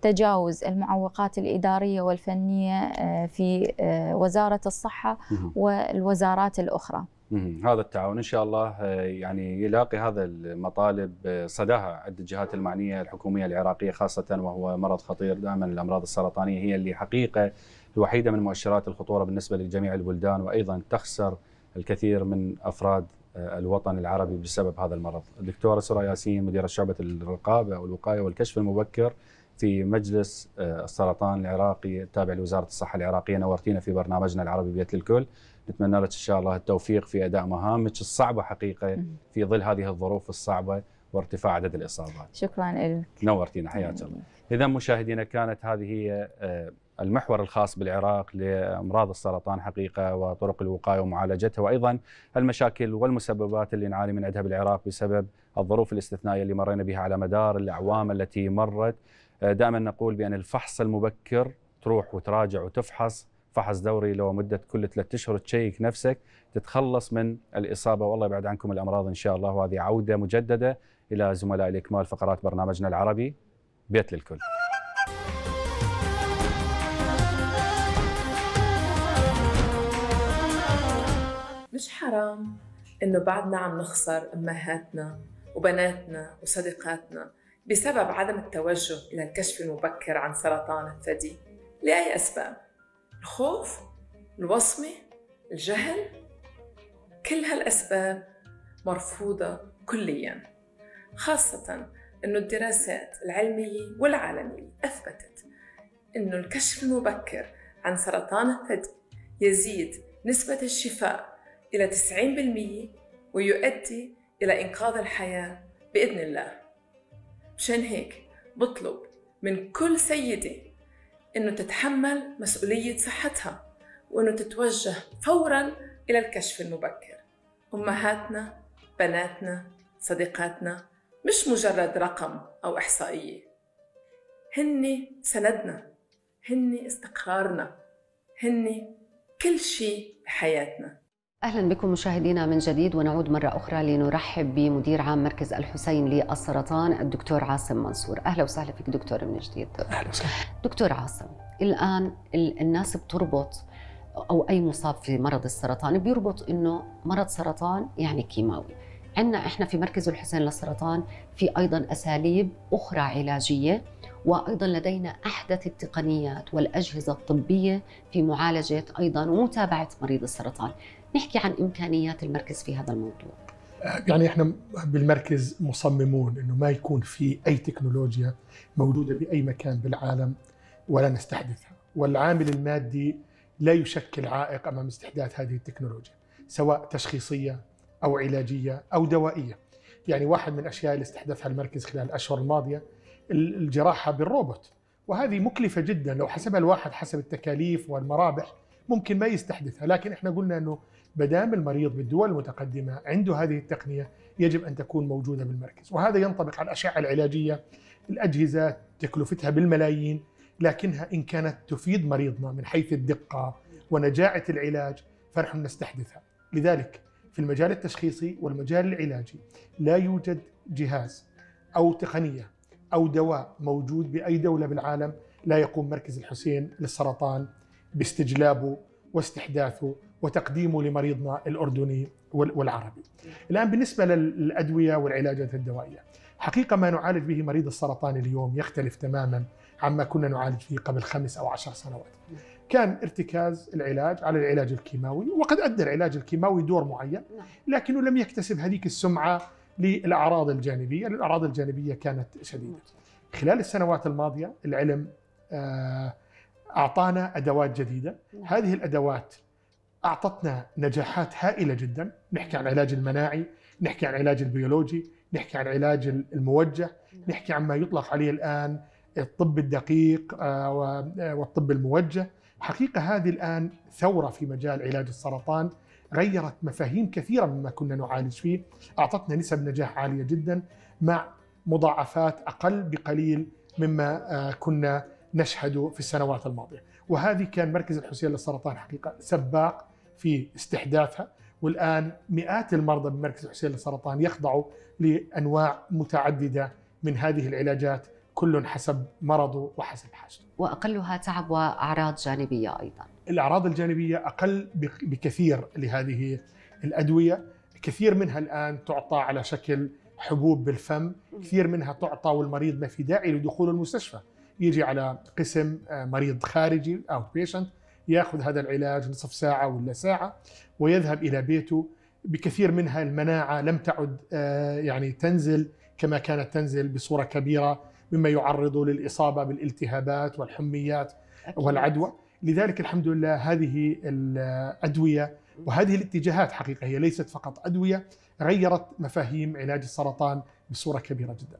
تجاوز المعوقات الإدارية والفنية في وزارة الصحة والوزارات الأخرى. هذا التعاون إن شاء الله يعني يلاقي هذا المطالب صداها عند الجهات المعنية الحكومية العراقية، خاصة وهو مرض خطير دائما. الأمراض السرطانية هي اللي حقيقة الوحيدة من مؤشرات الخطورة بالنسبة لجميع البلدان، وأيضا تخسر الكثير من أفراد الوطن العربي بسبب هذا المرض. الدكتورة سرايا ياسين، مديرة شعبة الرقابة والوقاية والكشف المبكر في مجلس السرطان العراقي التابع لوزارة الصحة العراقية، نورتينا في برنامجنا العربي بيت للكل. نتمنى لك إن شاء الله التوفيق في أداء مهامك الصعبة حقيقة في ظل هذه الظروف الصعبة وارتفاع عدد الإصابات. شكرا لك، نورتينا، حياك الله. إذا مشاهدينا، كانت هذه هي المحور الخاص بالعراق لأمراض السرطان حقيقة وطرق الوقاية ومعالجتها، وأيضا المشاكل والمسببات اللي نعاني من عندها بالعراق بسبب الظروف الاستثنائية اللي مرينا بها على مدار الأعوام التي مرت. دائما نقول بأن الفحص المبكر، تروح وتراجع وتفحص فحص دوري لو مدة كل ثلاثة أشهر، تشيك نفسك، تتخلص من الإصابة والله يبعد عنكم الأمراض إن شاء الله. وهذه عودة مجددة إلى زملاء الإكمال فقرات برنامجنا العربي بيت للكل. مش حرام إنه بعدنا عم نخسر أمهاتنا وبناتنا وصديقاتنا بسبب عدم التوجه إلى الكشف المبكر عن سرطان الثدي لأي أسباب؟ الخوف، الوصمة، الجهل، كل هالأسباب مرفوضة كلياً، خاصة إنه الدراسات العلمية والعالمية أثبتت إنه الكشف المبكر عن سرطان الثدي يزيد نسبة الشفاء إلى تسعين بالمئة ويؤدي إلى إنقاذ الحياة بإذن الله. مشان هيك بطلب من كل سيدة إنه تتحمل مسؤولية صحتها وإنه تتوجه فوراً إلى الكشف المبكر. أمهاتنا، بناتنا، صديقاتنا مش مجرد رقم أو إحصائية، هن سندنا، هن استقرارنا، هن كل شيء بحياتنا. أهلا بكم مشاهدينا من جديد، ونعود مرة أخرى لنرحب بمدير عام مركز الحسين للسرطان الدكتور عاصم منصور. أهلا وسهلا فيك دكتور من جديد. أهلا وسهلا دكتور عاصم. الآن الناس بتربط، أو أي مصاب في مرض السرطان بيربط إنه مرض سرطان يعني كيماوي. عندنا إحنا في مركز الحسين للسرطان في أيضا أساليب أخرى علاجية، وأيضا لدينا أحدث التقنيات والأجهزة الطبية في معالجة أيضا ومتابعة مريض السرطان. نحكي عن إمكانيات المركز في هذا الموضوع. يعني إحنا بالمركز مصممون إنه ما يكون في أي تكنولوجيا موجودة بأي مكان بالعالم ولا نستحدثها، والعامل المادي لا يشكل عائق أمام استحداث هذه التكنولوجيا، سواء تشخيصية أو علاجية أو دوائية. يعني واحد من الأشياء اللي استحدثها المركز خلال الأشهر الماضية الجراحة بالروبوت، وهذه مكلفة جدا، لو حسبها الواحد حسب التكاليف والمرابح ممكن ما يستحدثها، لكن إحنا قلنا إنه بدام المريض بالدول المتقدمة عنده هذه التقنية يجب أن تكون موجودة بالمركز. وهذا ينطبق على الأشعة العلاجية، الأجهزة تكلفتها بالملايين، لكنها إن كانت تفيد مريضنا من حيث الدقة ونجاعة العلاج فنحن نستحدثها. لذلك في المجال التشخيصي والمجال العلاجي لا يوجد جهاز أو تقنية أو دواء موجود بأي دولة بالعالم لا يقوم مركز الحسين للسرطان باستجلابه واستحداثه وتقديمه لمريضنا الأردني والعربي. الآن بالنسبة للأدوية والعلاجات الدوائية، حقيقة ما نعالج به مريض السرطان اليوم يختلف تماما عما كنا نعالج فيه قبل خمس أو عشر سنوات. كان ارتكاز العلاج على العلاج الكيماوي، وقد أدى العلاج الكيماوي دور معين، لكنه لم يكتسب هذيك السمعة للأعراض الجانبية، الأعراض الجانبية كانت شديدة. خلال السنوات الماضية العلم أعطانا أدوات جديدة، هذه الأدوات أعطتنا نجاحات هائلة جدا، نحكي عن العلاج المناعي، نحكي عن العلاج البيولوجي، نحكي عن العلاج الموجه، نحكي عن ما يطلق عليه الآن الطب الدقيق والطب الموجه. حقيقة هذه الآن ثورة في مجال علاج السرطان، غيرت مفاهيم كثيرة مما كنا نعالج فيه، أعطتنا نسب نجاح عالية جدا مع مضاعفات أقل بقليل مما كنا نشهده في السنوات الماضية، وهذه كان مركز الحسين للسرطان حقيقة سباق في استحداثها. والآن مئات المرضى بمركز الحسين للسرطان يخضعوا لأنواع متعددة من هذه العلاجات، كل حسب مرضه وحسب حاجته. وأقلها تعب وأعراض جانبية أيضا. الأعراض الجانبية أقل بكثير لهذه الأدوية، كثير منها الآن تعطى على شكل حبوب بالفم، كثير منها تعطى والمريض ما في داعي لدخول المستشفى، يجي على قسم مريض خارجي أو بيشنت، يأخذ هذا العلاج نصف ساعة ولا ساعة ويذهب إلى بيته. بكثير منها المناعة لم تعد يعني تنزل كما كانت تنزل بصورة كبيرة، مما يعرضه للإصابة بالالتهابات والحميات والعدوى. لذلك الحمد لله هذه الأدوية وهذه الاتجاهات حقيقة هي ليست فقط أدوية، غيرت مفاهيم علاج السرطان بصورة كبيرة جدا.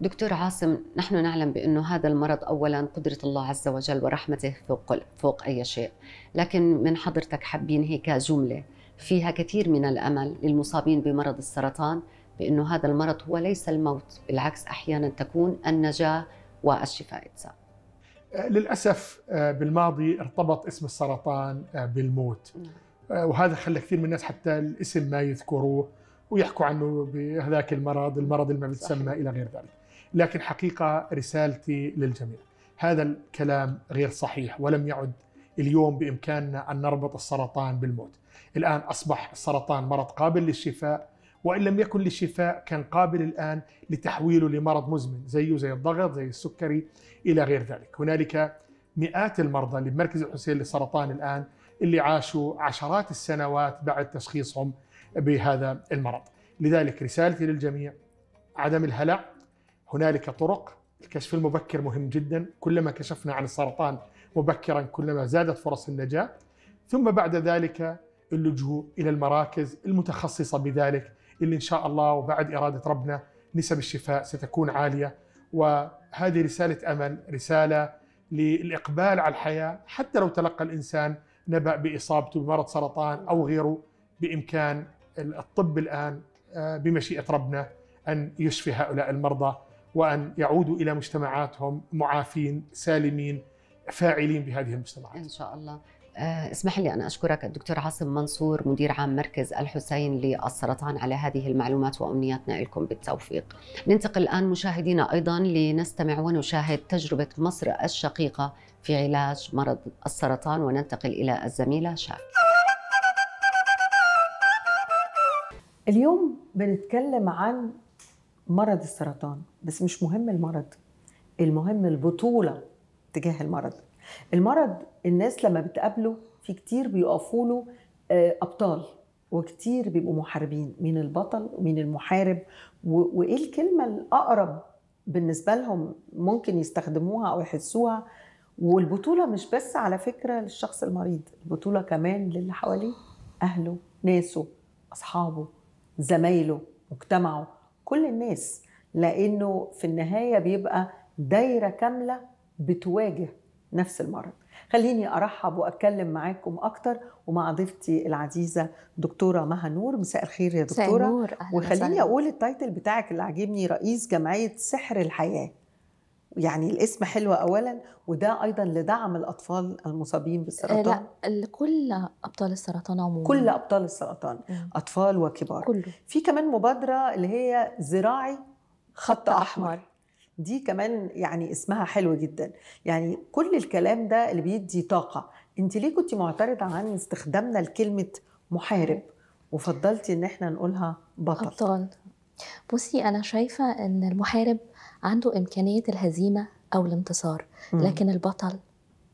دكتور عاصم، نحن نعلم بأنه هذا المرض أولا قدرة الله عز وجل ورحمته فوق, فوق أي شيء، لكن من حضرتك حابين هيك جملة فيها كثير من الأمل للمصابين بمرض السرطان، بأنه هذا المرض هو ليس الموت، بالعكس أحيانا تكون النجاة والشفاء التام. للأسف بالماضي ارتبط اسم السرطان بالموت، وهذا خلى كثير من الناس حتى الاسم ما يذكروه ويحكوا عنه بهذاك المرض، المرض اللي ما بتسمى إلى غير ذلك. لكن حقيقة رسالتي للجميع، هذا الكلام غير صحيح، ولم يعد اليوم بإمكاننا أن نربط السرطان بالموت. الآن أصبح السرطان مرض قابل للشفاء، وإن لم يكن للشفاء كان قابل الآن لتحويله لمرض مزمن زيه زي الضغط زي السكري إلى غير ذلك. هنالك مئات المرضى اللي بمركز الحسين للسرطان الآن اللي عاشوا عشرات السنوات بعد تشخيصهم بهذا المرض. لذلك رسالتي للجميع عدم الهلع، هنالك طرق، الكشف المبكر مهم جدا، كلما كشفنا عن السرطان مبكرا كلما زادت فرص النجاة، ثم بعد ذلك اللجوء إلى المراكز المتخصصة بذلك، اللي إن شاء الله وبعد إرادة ربنا نسب الشفاء ستكون عالية. وهذه رسالة أمل، رسالة للإقبال على الحياة، حتى لو تلقى الإنسان نبأ بإصابته بمرض سرطان أو غيره، بإمكان الطب الآن بمشيئة ربنا أن يشفي هؤلاء المرضى وأن يعودوا إلى مجتمعاتهم معافين سالمين فاعلين بهذه المجتمعات إن شاء الله. اسمح لي أن أشكرك الدكتور عاصم منصور، مدير عام مركز الحسين للسرطان، على هذه المعلومات، وأمنياتنا لكم بالتوفيق. ننتقل الآن مشاهدينا أيضا لنستمع ونشاهد تجربة مصر الشقيقة في علاج مرض السرطان، وننتقل إلى الزميلة شاف. اليوم بنتكلم عن مرض السرطان، بس مش مهم المرض، المهم البطولة تجاه المرض. المرض الناس لما بتقابله في كتير بيقفوا له أبطال، وكتير بيبقوا محاربين، مين البطل ومين المحارب، وإيه الكلمة الأقرب بالنسبة لهم ممكن يستخدموها أو يحسوها. والبطولة مش بس على فكرة للشخص المريض، البطولة كمان للي حواليه، أهله، ناسه، أصحابه، زمايله، مجتمعه، كل الناس، لأنه في النهاية بيبقى دايرة كاملة بتواجه نفس المرض. خليني أرحب وأتكلم معاكم أكتر ومع ضيفتي العزيزة دكتورة مها نور. مساء الخير يا دكتورة. وخليني أقول التايتل بتاعك اللي عجبني، رئيس جمعية سحر الحياة. يعني الاسم حلو أولا، وده أيضا لدعم الأطفال المصابين بالسرطان. لا، كل أبطال السرطان عموما، كل أبطال السرطان، أطفال وكبار كله. في كمان مبادرة اللي هي زراعي خط أحمر، دي كمان يعني اسمها حلو جدا. يعني كل الكلام ده اللي بيدي طاقة. انت ليه كنت معترضة عن استخدامنا لكلمة محارب وفضلتي ان احنا نقولها بطل؟ أبطال. بصي، أنا شايفة أن المحارب عنده إمكانية الهزيمة أو الانتصار، لكن البطل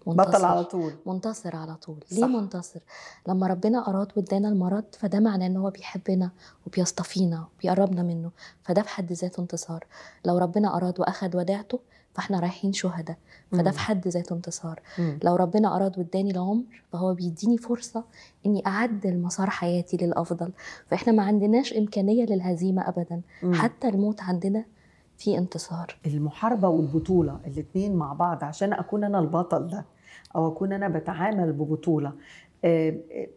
منتصر، بطل على طول، منتصر على طول. صح. ليه منتصر؟ لما ربنا أراد وادانا المرض، فده معناه أنه هو بيحبنا وبيصطفينا وبيقربنا منه، فده في حد ذاته انتصار. لو ربنا أراد وأخذ وداعته، فإحنا رايحين شهداء، فده في حد ذاته انتصار. مم. لو ربنا أراد واداني العمر، فهو بيديني فرصة إني أعدل مسار حياتي للأفضل، فإحنا ما عندناش إمكانية للهزيمة أبداً. مم. حتى الموت عندنا في انتصار. المحاربة والبطولة الاتنين مع بعض، عشان أكون أنا البطل ده أو أكون أنا بتعامل ببطولة،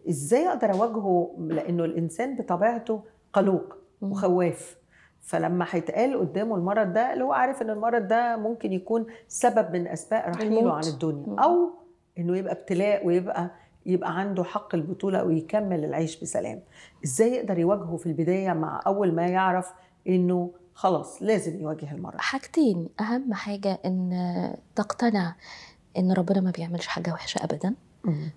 إزاي أقدر أواجهه؟ لأنه الإنسان بطبيعته قلوق وخواف، فلما هيتقال قدامه المرض ده اللي هو عارف ان المرض ده ممكن يكون سبب من اسباب رحيله عن الدنيا، او انه يبقى ابتلاء ويبقى يبقى عنده حق البطوله ويكمل العيش بسلام، ازاي يقدر يواجهه في البدايه مع اول ما يعرف انه خلاص لازم يواجه المرض؟ حاجتين، اهم حاجه ان تقتنع ان ربنا ما بيعملش حاجه وحشه ابدا،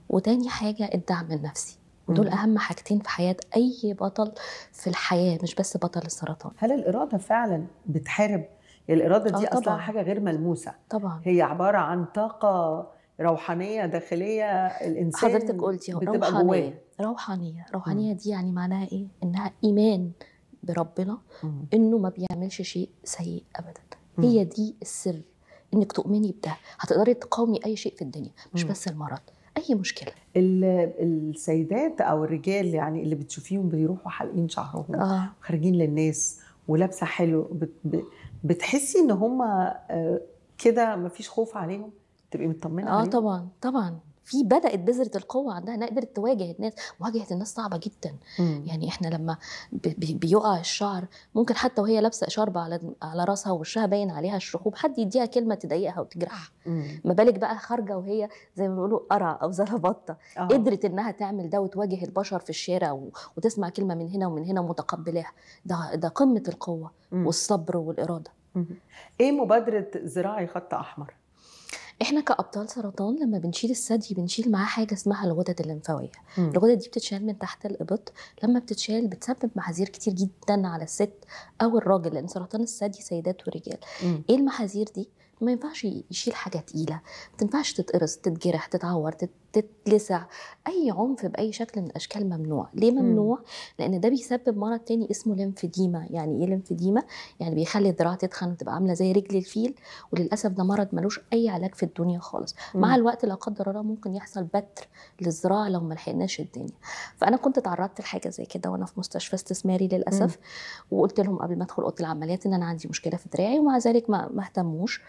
وتاني حاجه الدعم النفسي. دول أهم حاجتين في حياة أي بطل في الحياة، مش بس بطل السرطان. هل الإرادة فعلا بتحارب؟ الإرادة دي أصلا حاجة غير ملموسة طبعا، هي عبارة عن طاقة روحانية داخلية الإنسان. حضرتك قلتي بتبقى جواه روحانية، روحانية دي يعني معناها إيه؟ إنها إيمان بربنا إنه ما بيعملش شيء سيء أبدا. هي دي السر، إنك تؤمني بده هتقدري تقاومي أي شيء في الدنيا، مش بس المرض، أي مشكلة. السيدات أو الرجال يعني اللي بتشوفيهم بيروحوا حالقين شعرهم آه. وخارجين للناس ولابسة حلو، بت بتحسي إن هم كده مفيش خوف عليهم؟ تبقي مطمنة آه عليهم؟ آه طبعا طبعا، في بدأت بذرة القوة عندها، إنها قدرت تواجه الناس، واجهت الناس صعبة جدا. مم. يعني إحنا لما بي بيقع الشعر، ممكن حتى وهي لابسة شاربة على على راسها ووشها باين عليها الشحوب، حد يديها كلمة تضايقها وتجرحها، ما بالك بقى خارجة وهي زي ما بيقولوا قرع أو زلبطة. آه. قدرت إنها تعمل ده وتواجه البشر في الشارع و... وتسمع كلمة من هنا ومن هنا ومتقبلاها، ده ده قمة القوة. مم. والصبر والإرادة. مم. إيه مبادرة زراعي خط أحمر؟ احنا كأبطال سرطان لما بنشيل الثدي بنشيل معاه حاجه اسمها الغدد الليمفاويه. الغدد دي بتتشال من تحت الابط، لما بتتشال بتسبب محاذير كتير جدا على الست او الراجل، لان سرطان الثدي سيدات ورجال. مم. ايه المحاذير دي؟ ما ينفعش يشيل حاجه تقيله، ما تنفعش تتقرص، تتجرح، تتعور، تتلسع، اي عنف باي شكل من الاشكال ممنوع. ليه ممنوع؟ مم. لان ده بيسبب مرض تاني اسمه ليمفيديما. يعني ايه ليمفيديما؟ يعني بيخلي الذراع تتخن وتبقى عامله زي رجل الفيل، وللاسف ده مرض ملوش اي علاج في الدنيا خالص. مم. مع الوقت لا قدر الله ممكن يحصل بتر للذراع لو ما لحقناش الدنيا. فانا كنت اتعرضت لحاجه زي كده وانا في مستشفى استثماري للاسف. مم. وقلت لهم قبل ما ادخل اوضه العمليات ان انا عندي مشكله في دراعي، ومع ذلك ما اهتموش.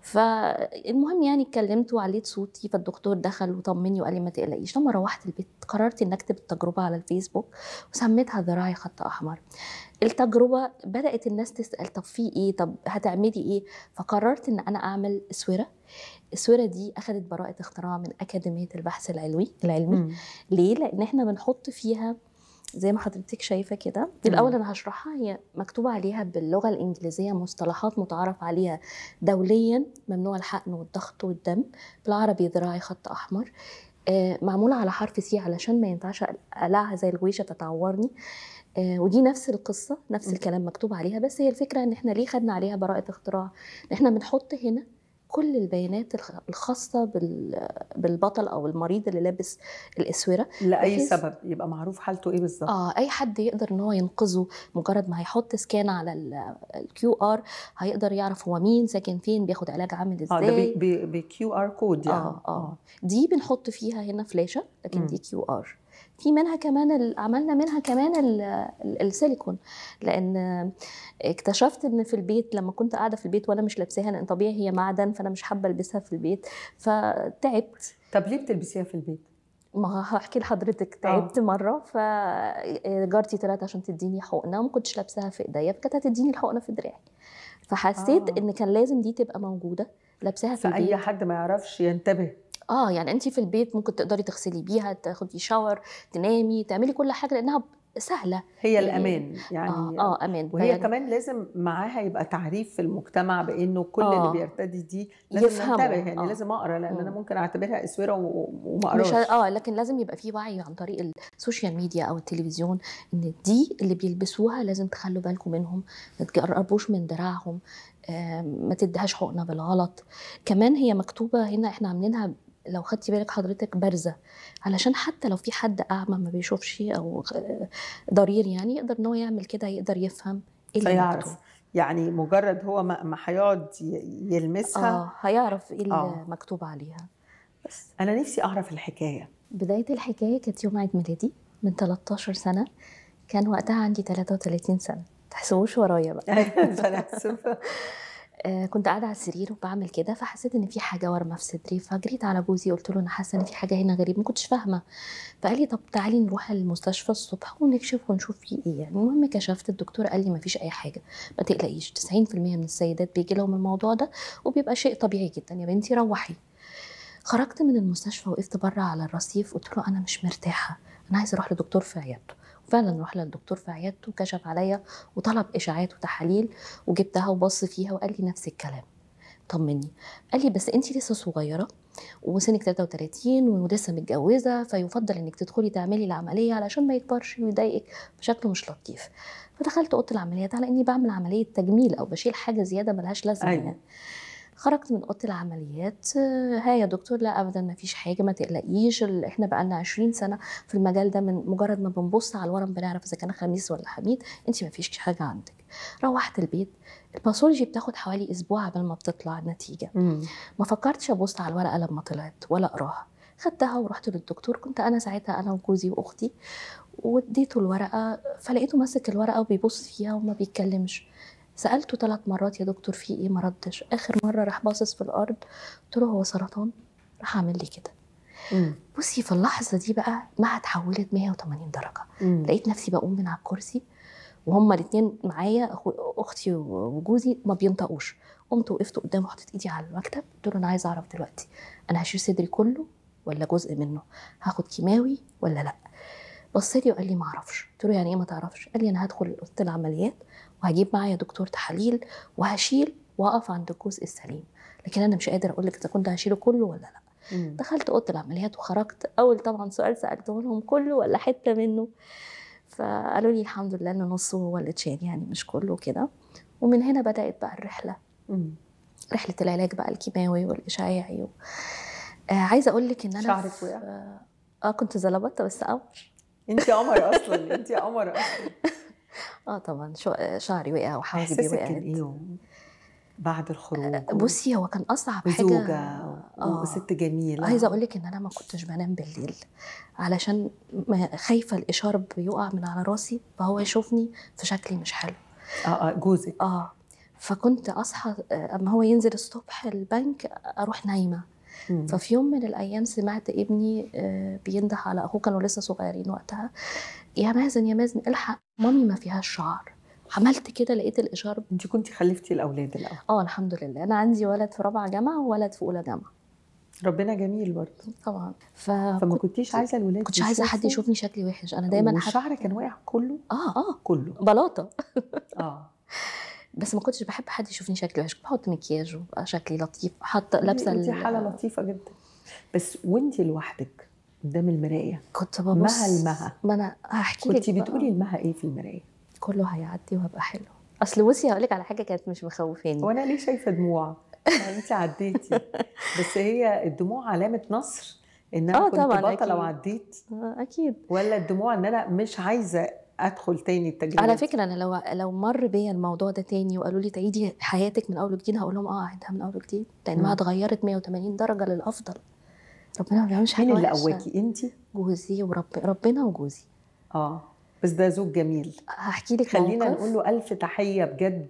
فالمهم يعني اتكلمت وعليت صوتي، فالدكتور دخل وطمني وقال لي ما تقلقيش. لما روحت البيت قررت ان اكتب التجربه على الفيسبوك وسميتها ذراعي خط احمر. التجربه بدات الناس تسال طب في ايه؟ طب هتعملي ايه؟ فقررت ان انا اعمل اسوره. السورة دي أخذت براءة اختراع من أكاديمية البحث العلمي العلمي. مم. ليه؟ لأن احنا بنحط فيها زي ما حضرتك شايفة كده. الأول أنا هشرحها، هي مكتوب عليها باللغة الإنجليزية مصطلحات متعارف عليها دوليا، ممنوع الحقن والضغط والدم، بالعربي ذراعي خط أحمر، آه معمولة على حرف سي علشان ما ينفعش أقلعها زي الغويشة تتعورني. آه ودي نفس القصة، نفس الكلام مكتوب عليها، بس هي الفكرة إن احنا ليه خدنا عليها براءة اختراع؟ احنا بنحط هنا كل البيانات الخاصة بالبطل أو المريض اللي لابس الأسورة لأي سبب، يبقى معروف حالته إيه بالظبط. آه أي حد يقدر إن هو ينقذه، مجرد ما هيحط سكان على الكيو آر هيقدر يعرف هو مين، ساكن فين، بياخد علاج عامل إزاي. آه ده بكيو آر كود يعني. آه آه دي بنحط فيها هنا فلاشة، لكن م. دي كيو آر. في منها كمان عملنا منها كمان ال ال السيليكون، لان اكتشفت ان في البيت لما كنت قاعده في البيت وانا مش لابساها، لان طبيعي هي معدن فانا مش حابه البسها في البيت، فتعبت. طب ليه بتلبسيها في البيت؟ ما هحكي لحضرتك تعبت مره، فجارتي طلعت عشان تديني حقنه وما كنتش لابساها في ايديا، فكانت هتديني الحقنه في دراعي، فحسيت آه. ان كان لازم دي تبقى موجوده لابساها في ايديا، اي حد ما يعرفش ينتبه. اه يعني انت في البيت ممكن تقدري تغسلي بيها، تاخدي شاور، تنامي، تعملي كل حاجه لانها سهله، هي الامان يعني. اه, آه امان. وهي يعني كمان لازم معاها يبقى تعريف في المجتمع بانه كل آه اللي بيرتدي دي لازم انتبه، يعني آه لازم اقرا، لان آه انا ممكن اعتبرها اسوره وما اقراش. اه لكن لازم يبقى في وعي عن طريق السوشيال ميديا او التلفزيون ان دي اللي بيلبسوها، لازم تخلوا بالكم منهم، ما تقربوش من دراعهم، آه ما تديهاش حقنه بالغلط. كمان هي مكتوبه هنا، احنا عاملينها لو خدتي بالك حضرتك بارزه، علشان حتى لو في حد اعمى ما بيشوفش او ضرير يعني، يقدر ان هو يعمل كده، يقدر يفهم ايه اللي مكتوب. يعني مجرد هو ما هيقعد يلمسها اه هيعرف ايه اللي آه. مكتوب عليها. بس انا نفسي اعرف الحكايه. بدايه الحكايه كانت يوم عيد ميلادي من ثلاثة عشر سنة، كان وقتها عندي ثلاثة وثلاثين سنة، ما تحسبوش ورايا بقى. كنت قاعده على السرير وبعمل كده، فحسيت ان في حاجه ورمه في صدري، فجريت على جوزي قلت له انا حاسه ان في حاجه هنا غريبه، ما كنتش فاهمه. فقال لي طب تعالي نروح المستشفى الصبح ونكشف ونشوف في ايه يعني. المهم كشفت، الدكتور قال لي ما فيش اي حاجه، ما تقلقيش، تسعين في المية من السيدات بيجي لهم الموضوع ده وبيبقى شيء طبيعي جدا، يا بنتي روحي. خرجت من المستشفى، وقفت بره على الرصيف، قلت له انا مش مرتاحه، انا عايزه اروح لدكتور في عيادته. فعلا رحنا للدكتور في عيادته، وكشف عليا وطلب اشاعات وتحاليل، وجبتها وبص فيها وقال لي نفس الكلام، طمني. قال لي بس انت لسه صغيره وسنك ثلاثة وثلاثين ولسه متجوزه، فيفضل انك تدخلي تعملي العمليه علشان ما يكبرش ويضايقك بشكل مش لطيف. فدخلت اوضه العمليات على اني بعمل عمليه تجميل او بشيل حاجه زياده ملهاش لازمه يعني. خرجت من اوضه العمليات، ها يا دكتور لا ابدا ما فيش حاجه، ما تقلقيش، احنا بقى لنا عشرين سنة في المجال ده، من مجرد ما بنبص على الورم بنعرف اذا كان خميس ولا حميد، انت ما فيش حاجه عندك. روحت البيت، الباثولوجي بتاخد حوالي اسبوع قبل ما بتطلع النتيجه. مم. ما فكرتش ابص على الورقه لما طلعت ولا اقراها، خدتها ورحت للدكتور. كنت انا ساعتها انا وجوزي واختي، واديته الورقه، فلقيته ماسك الورقه وبيبص فيها وما بيتكلمش. سألته ثلاث مرات يا دكتور في ايه، ما ردش. اخر مره راح باصص في الارض، قلت له هو سرطان، راح عامل لي كده. بصي في اللحظه دي بقى ما اتحولت مية وتمانين درجة. مم. لقيت نفسي بقوم من على الكرسي، وهما الاثنين معايا اختي وجوزي ما بينطقوش. قمت وقفت قدامه، حطيت ايدي على المكتب، قلت له انا عايزه اعرف دلوقتي انا هشيل صدري كله ولا جزء منه، هاخد كيماوي ولا لا. بص لي وقال لي ما اعرفش. قلت له يعني ايه ما تعرفش؟ قال لي انا هدخل اوضه العمليات وهجيب معايا دكتور تحاليل وهشيل واقف عند الجزء السليم، لكن انا مش قادر اقول لك اذا كنت هشيله كله ولا لا. مم. دخلت اوضه العمليات وخرجت، اول طبعا سؤال سالته لهم كله ولا حته منه، فقالوا لي الحمد لله ان نصه هو اللي اتشال يعني مش كله كده. ومن هنا بدات بقى الرحله. مم. رحله العلاج بقى الكيماوي والاشعاعي و... آه عايزه اقول لك ان انا شعرك في... وقع؟ اه كنت زلبطه بس قمر. انت قمر اصلا، انت قمر اصلا. اه طبعا شعري وقع وحواجبي وقعت. كان ايه بعد الخروج؟ بصي هو كان اصعب حاجه، زوجه وست جميله. عايزه اقول لك ان انا ما كنتش بنام بالليل علشان خايفه الاشارب يقع من على راسي، فهو يشوفني في شكلي مش حلو. اه اه جوزك. اه فكنت اصحى اما هو ينزل الصبح البنك اروح نايمه. مم. ففي يوم من الايام سمعت ابني بينده على اخوه، كانوا لسه صغيرين وقتها، يا مازن يا مازن الحق مامي ما فيهاش شعر. عملت كده لقيت الاشاره. انت كنتي خلفتي الاولاد الاول؟ اه الحمد لله، انا عندي ولد في رابعه جامعه وولد في اولى جامعه. ربنا جميل برضه. طبعا. ف... فما كنتيش عايزه الولاد، كنتش عايزه حد يشوفني شكلي وحش. انا دايما شعري حد... كان واقع كله. اه اه كله بلاطه. اه بس ما كنتش بحب حد يشوفني شكلي وحش، بحط مكياج وبقى شكلي لطيف، حاطه لابسه. دي حاله لطيفه جدا. بس وانت لوحدك قدام المرايه كنت ببص مها المها. ما انا هحكي لك كنت بتقولي المها ايه في المرايه؟ كله هيعدي وهبقى حلو. اصل بصي هقول لك على حاجه كانت مش مخوفاني، وانا ليه شايفه دموع؟ انت عديتي، بس هي الدموع علامه نصر، ان انا كنت بطله وعديت. اكيد. ولا الدموع ان انا مش عايزه ادخل تاني التجربه. على فكره انا لو لو مر بيا الموضوع ده تاني وقالوا لي تعيدي حياتك من اول وجديد، هقول لهم اه اعيدها من اول وجديد، لانها اتغيرت مية وتمانين درجة للافضل. ربنا ما بيعملش حاجه. مين اللي قواكي؟ انت جوزي ورب ربنا وجوزي. اه بس ده زوج جميل. هحكي لك موقف، خلينا نقول له الف تحيه بجد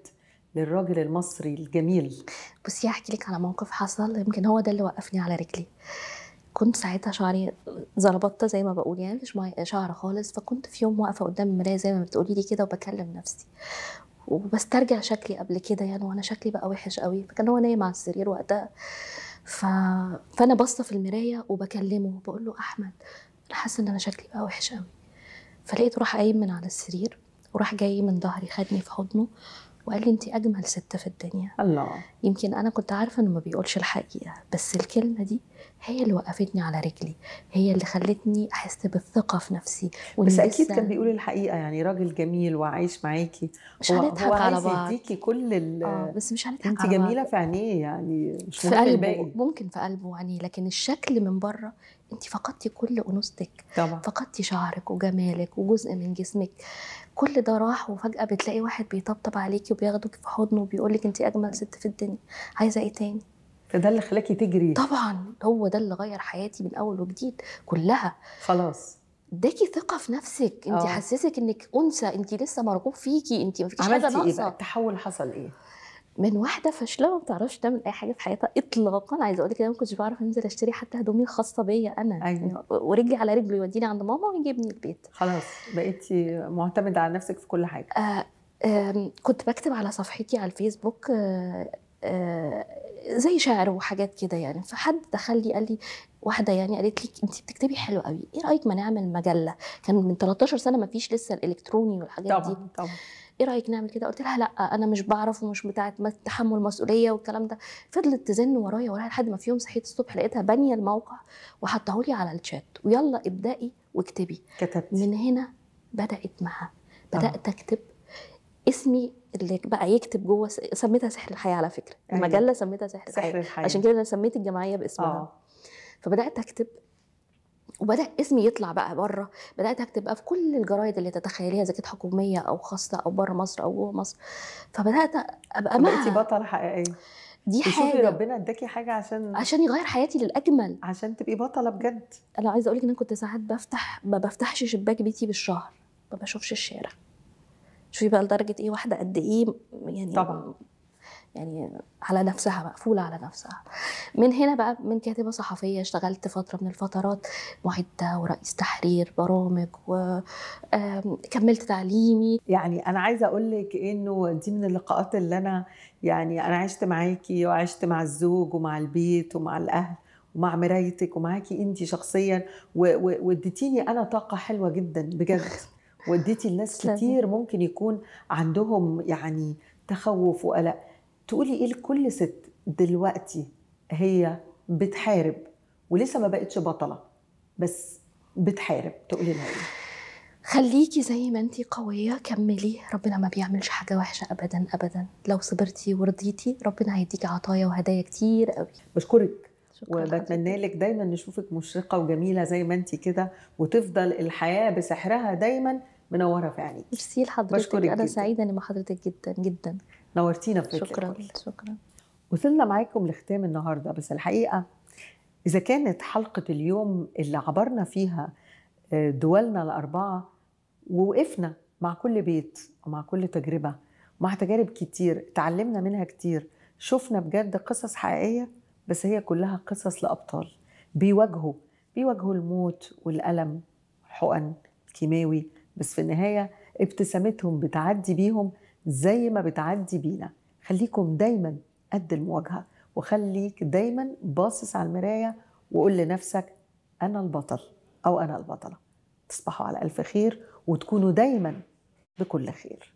للراجل المصري الجميل. بصي هحكي لك على موقف حصل، يمكن هو ده اللي وقفني على رجلي. كنت ساعتها شعري زلبطه زي ما بقول، يعني مش معايا شعر خالص. فكنت في يوم واقفه قدام المرايه زي ما بتقولي لي كده وبكلم نفسي وبسترجع شكلي قبل كده يعني، وانا شكلي بقى وحش قوي. فكان هو نايم على السرير وقتها، ف... فانا باصه في المرايه وبكلمه بقول له احمد انا حاسه ان انا شكلي بقى وحش قوي. فلقيته راح قايم من على السرير وراح جاي من ظهري خدني في حضنه وقال لي انت اجمل ست في الدنيا. الله. يمكن انا كنت عارفه انه ما بيقولش الحقيقه، بس الكلمه دي هي اللي وقفتني على رجلي، هي اللي خلتني احس بالثقه في نفسي. بس اكيد كان بيقول الحقيقه يعني، راجل جميل وعايش معاكي، مش هنضحك على بعض، عايز يديكي كل ال اه بس مش هنضحك على بعض. انت جميله في عينيه يعني، مش في قلبه، ممكن في قلبه وعينيه، لكن الشكل من بره انت فقدتي كل انوثتك، فقدتي شعرك وجمالك وجزء من جسمك، كل ده راح. وفجاه بتلاقي واحد بيطبطب عليكي وبياخدك في حضنه وبيقول لك انت اجمل ست في الدنيا، عايزه ايه تاني؟ فده اللي خلاكي تجري. طبعا هو ده اللي غير حياتي من اول وجديد كلها. خلاص اداكي ثقه في نفسك، انت أوه. حسسك انك انثى، انت لسه مرغوب فيكي، انت ما فيكيش حاجه ناقصه. عملتي ايه بقى؟ التحول حصل ايه؟ من واحده فاشله ما بتعرفش تعمل اي حاجه في حياتها اطلاقا، عايزه اقول لك انا ما كنتش بعرف انزل اشتري حتى هدومي الخاصه بيا انا. أيوة. ورجلي على رجله، يوديني عند ماما ويجيبني البيت. خلاص بقيتي معتمده على نفسك في كل حاجه. آه آه كنت بكتب على صفحتي على الفيسبوك آه آه زي شعر وحاجات كده يعني. فحد دخل لي قال لي واحده يعني قالت لي انت بتكتبي حلو قوي، ايه رايك ما نعمل مجله؟ كان من ثلاثة عشر سنة ما فيش لسه الالكتروني والحاجات طبعًا دي. طبعا ايه رايك نعمل كده؟ قلت لها لا انا مش بعرف ومش بتاعه تحمل مسؤوليه والكلام ده. فضلت تزن ورايا ورايا لحد ما في يوم صحيت الصبح لقيتها بانيه الموقع وحطاه لي على الشات ويلا ابدأي واكتبي. كتبت. من هنا بدات معاها، بدات اكتب اسمي اللي بقى يكتب جوه. سميتها سحر الحياه على فكره، المجله سميتها سحر الحياه, سحر الحياة. عشان كده انا سميت الجمعيه باسمها. أوه. فبدات اكتب وبدا اسمي يطلع بقى بره، بدات اكتب بقى في كل الجرايد اللي تتخيليها اذا كانت حكوميه او خاصه او بره مصر او جوه مصر. فبدات ابقى معاها. بقيتي بطله حقيقيه. دي حاجه شوفي ربنا اداكي حاجه عشان عشان يغير حياتي للاجمل، عشان تبقي بطله بجد. انا عايزه اقول لك ان انا كنت ساعات بفتح ما بفتحش شباك بيتي بالشهر، ما بشوفش الشارع. شوفي بقى لدرجه ايه واحده قد ايه يعني. طبعا يعني على نفسها، مقفوله على نفسها. من هنا بقى من كاتبه صحفيه اشتغلت فتره من الفترات، معده ورئيس تحرير برامج، وكملت تعليمي. يعني انا عايزه اقول لك انه دي من اللقاءات اللي انا يعني انا عشت معاكي وعشت مع الزوج ومع البيت ومع الاهل ومع مرايتك ومعاكي انت شخصيا، واديتيني انا طاقه حلوه جدا بجد، واديتي الناس كتير ممكن يكون عندهم يعني تخوف وقلق. تقولي ايه لكل ست دلوقتي هي بتحارب ولسه ما بقتش بطله بس بتحارب، تقولي لها ايه؟ خليكي زي ما انتي قويه، كملي، ربنا ما بيعملش حاجه وحشه ابدا ابدا. لو صبرتي ورضيتي ربنا هيديكي عطايا وهدايا كتير قوي. بشكرك وبتمنى لك دايما نشوفك مشرقه وجميله زي ما انتي كده، وتفضل الحياه بسحرها دايما منوره في عينيك. ميرسي لحضرتك، انا سعيده اني مع حضرتك جدا جدا، نورتينا في بيت للكل. شكرا شكرا. وصلنا معاكم لختام النهارده، بس الحقيقه اذا كانت حلقه اليوم اللي عبرنا فيها دولنا الاربعه ووقفنا مع كل بيت ومع كل تجربه ومع تجارب كتير اتعلمنا منها كتير، شفنا بجد قصص حقيقيه، بس هي كلها قصص لابطال بيواجهوا بيواجهوا الموت والالم والحقن الكيماوي، بس في النهايه ابتسامتهم بتعدي بيهم زي ما بتعدي بينا. خليكم دايما قد المواجهه، وخليك دايما باصص على المرايه وقول لنفسك انا البطل او انا البطله. تصبحوا على الف خير وتكونوا دايما بكل خير.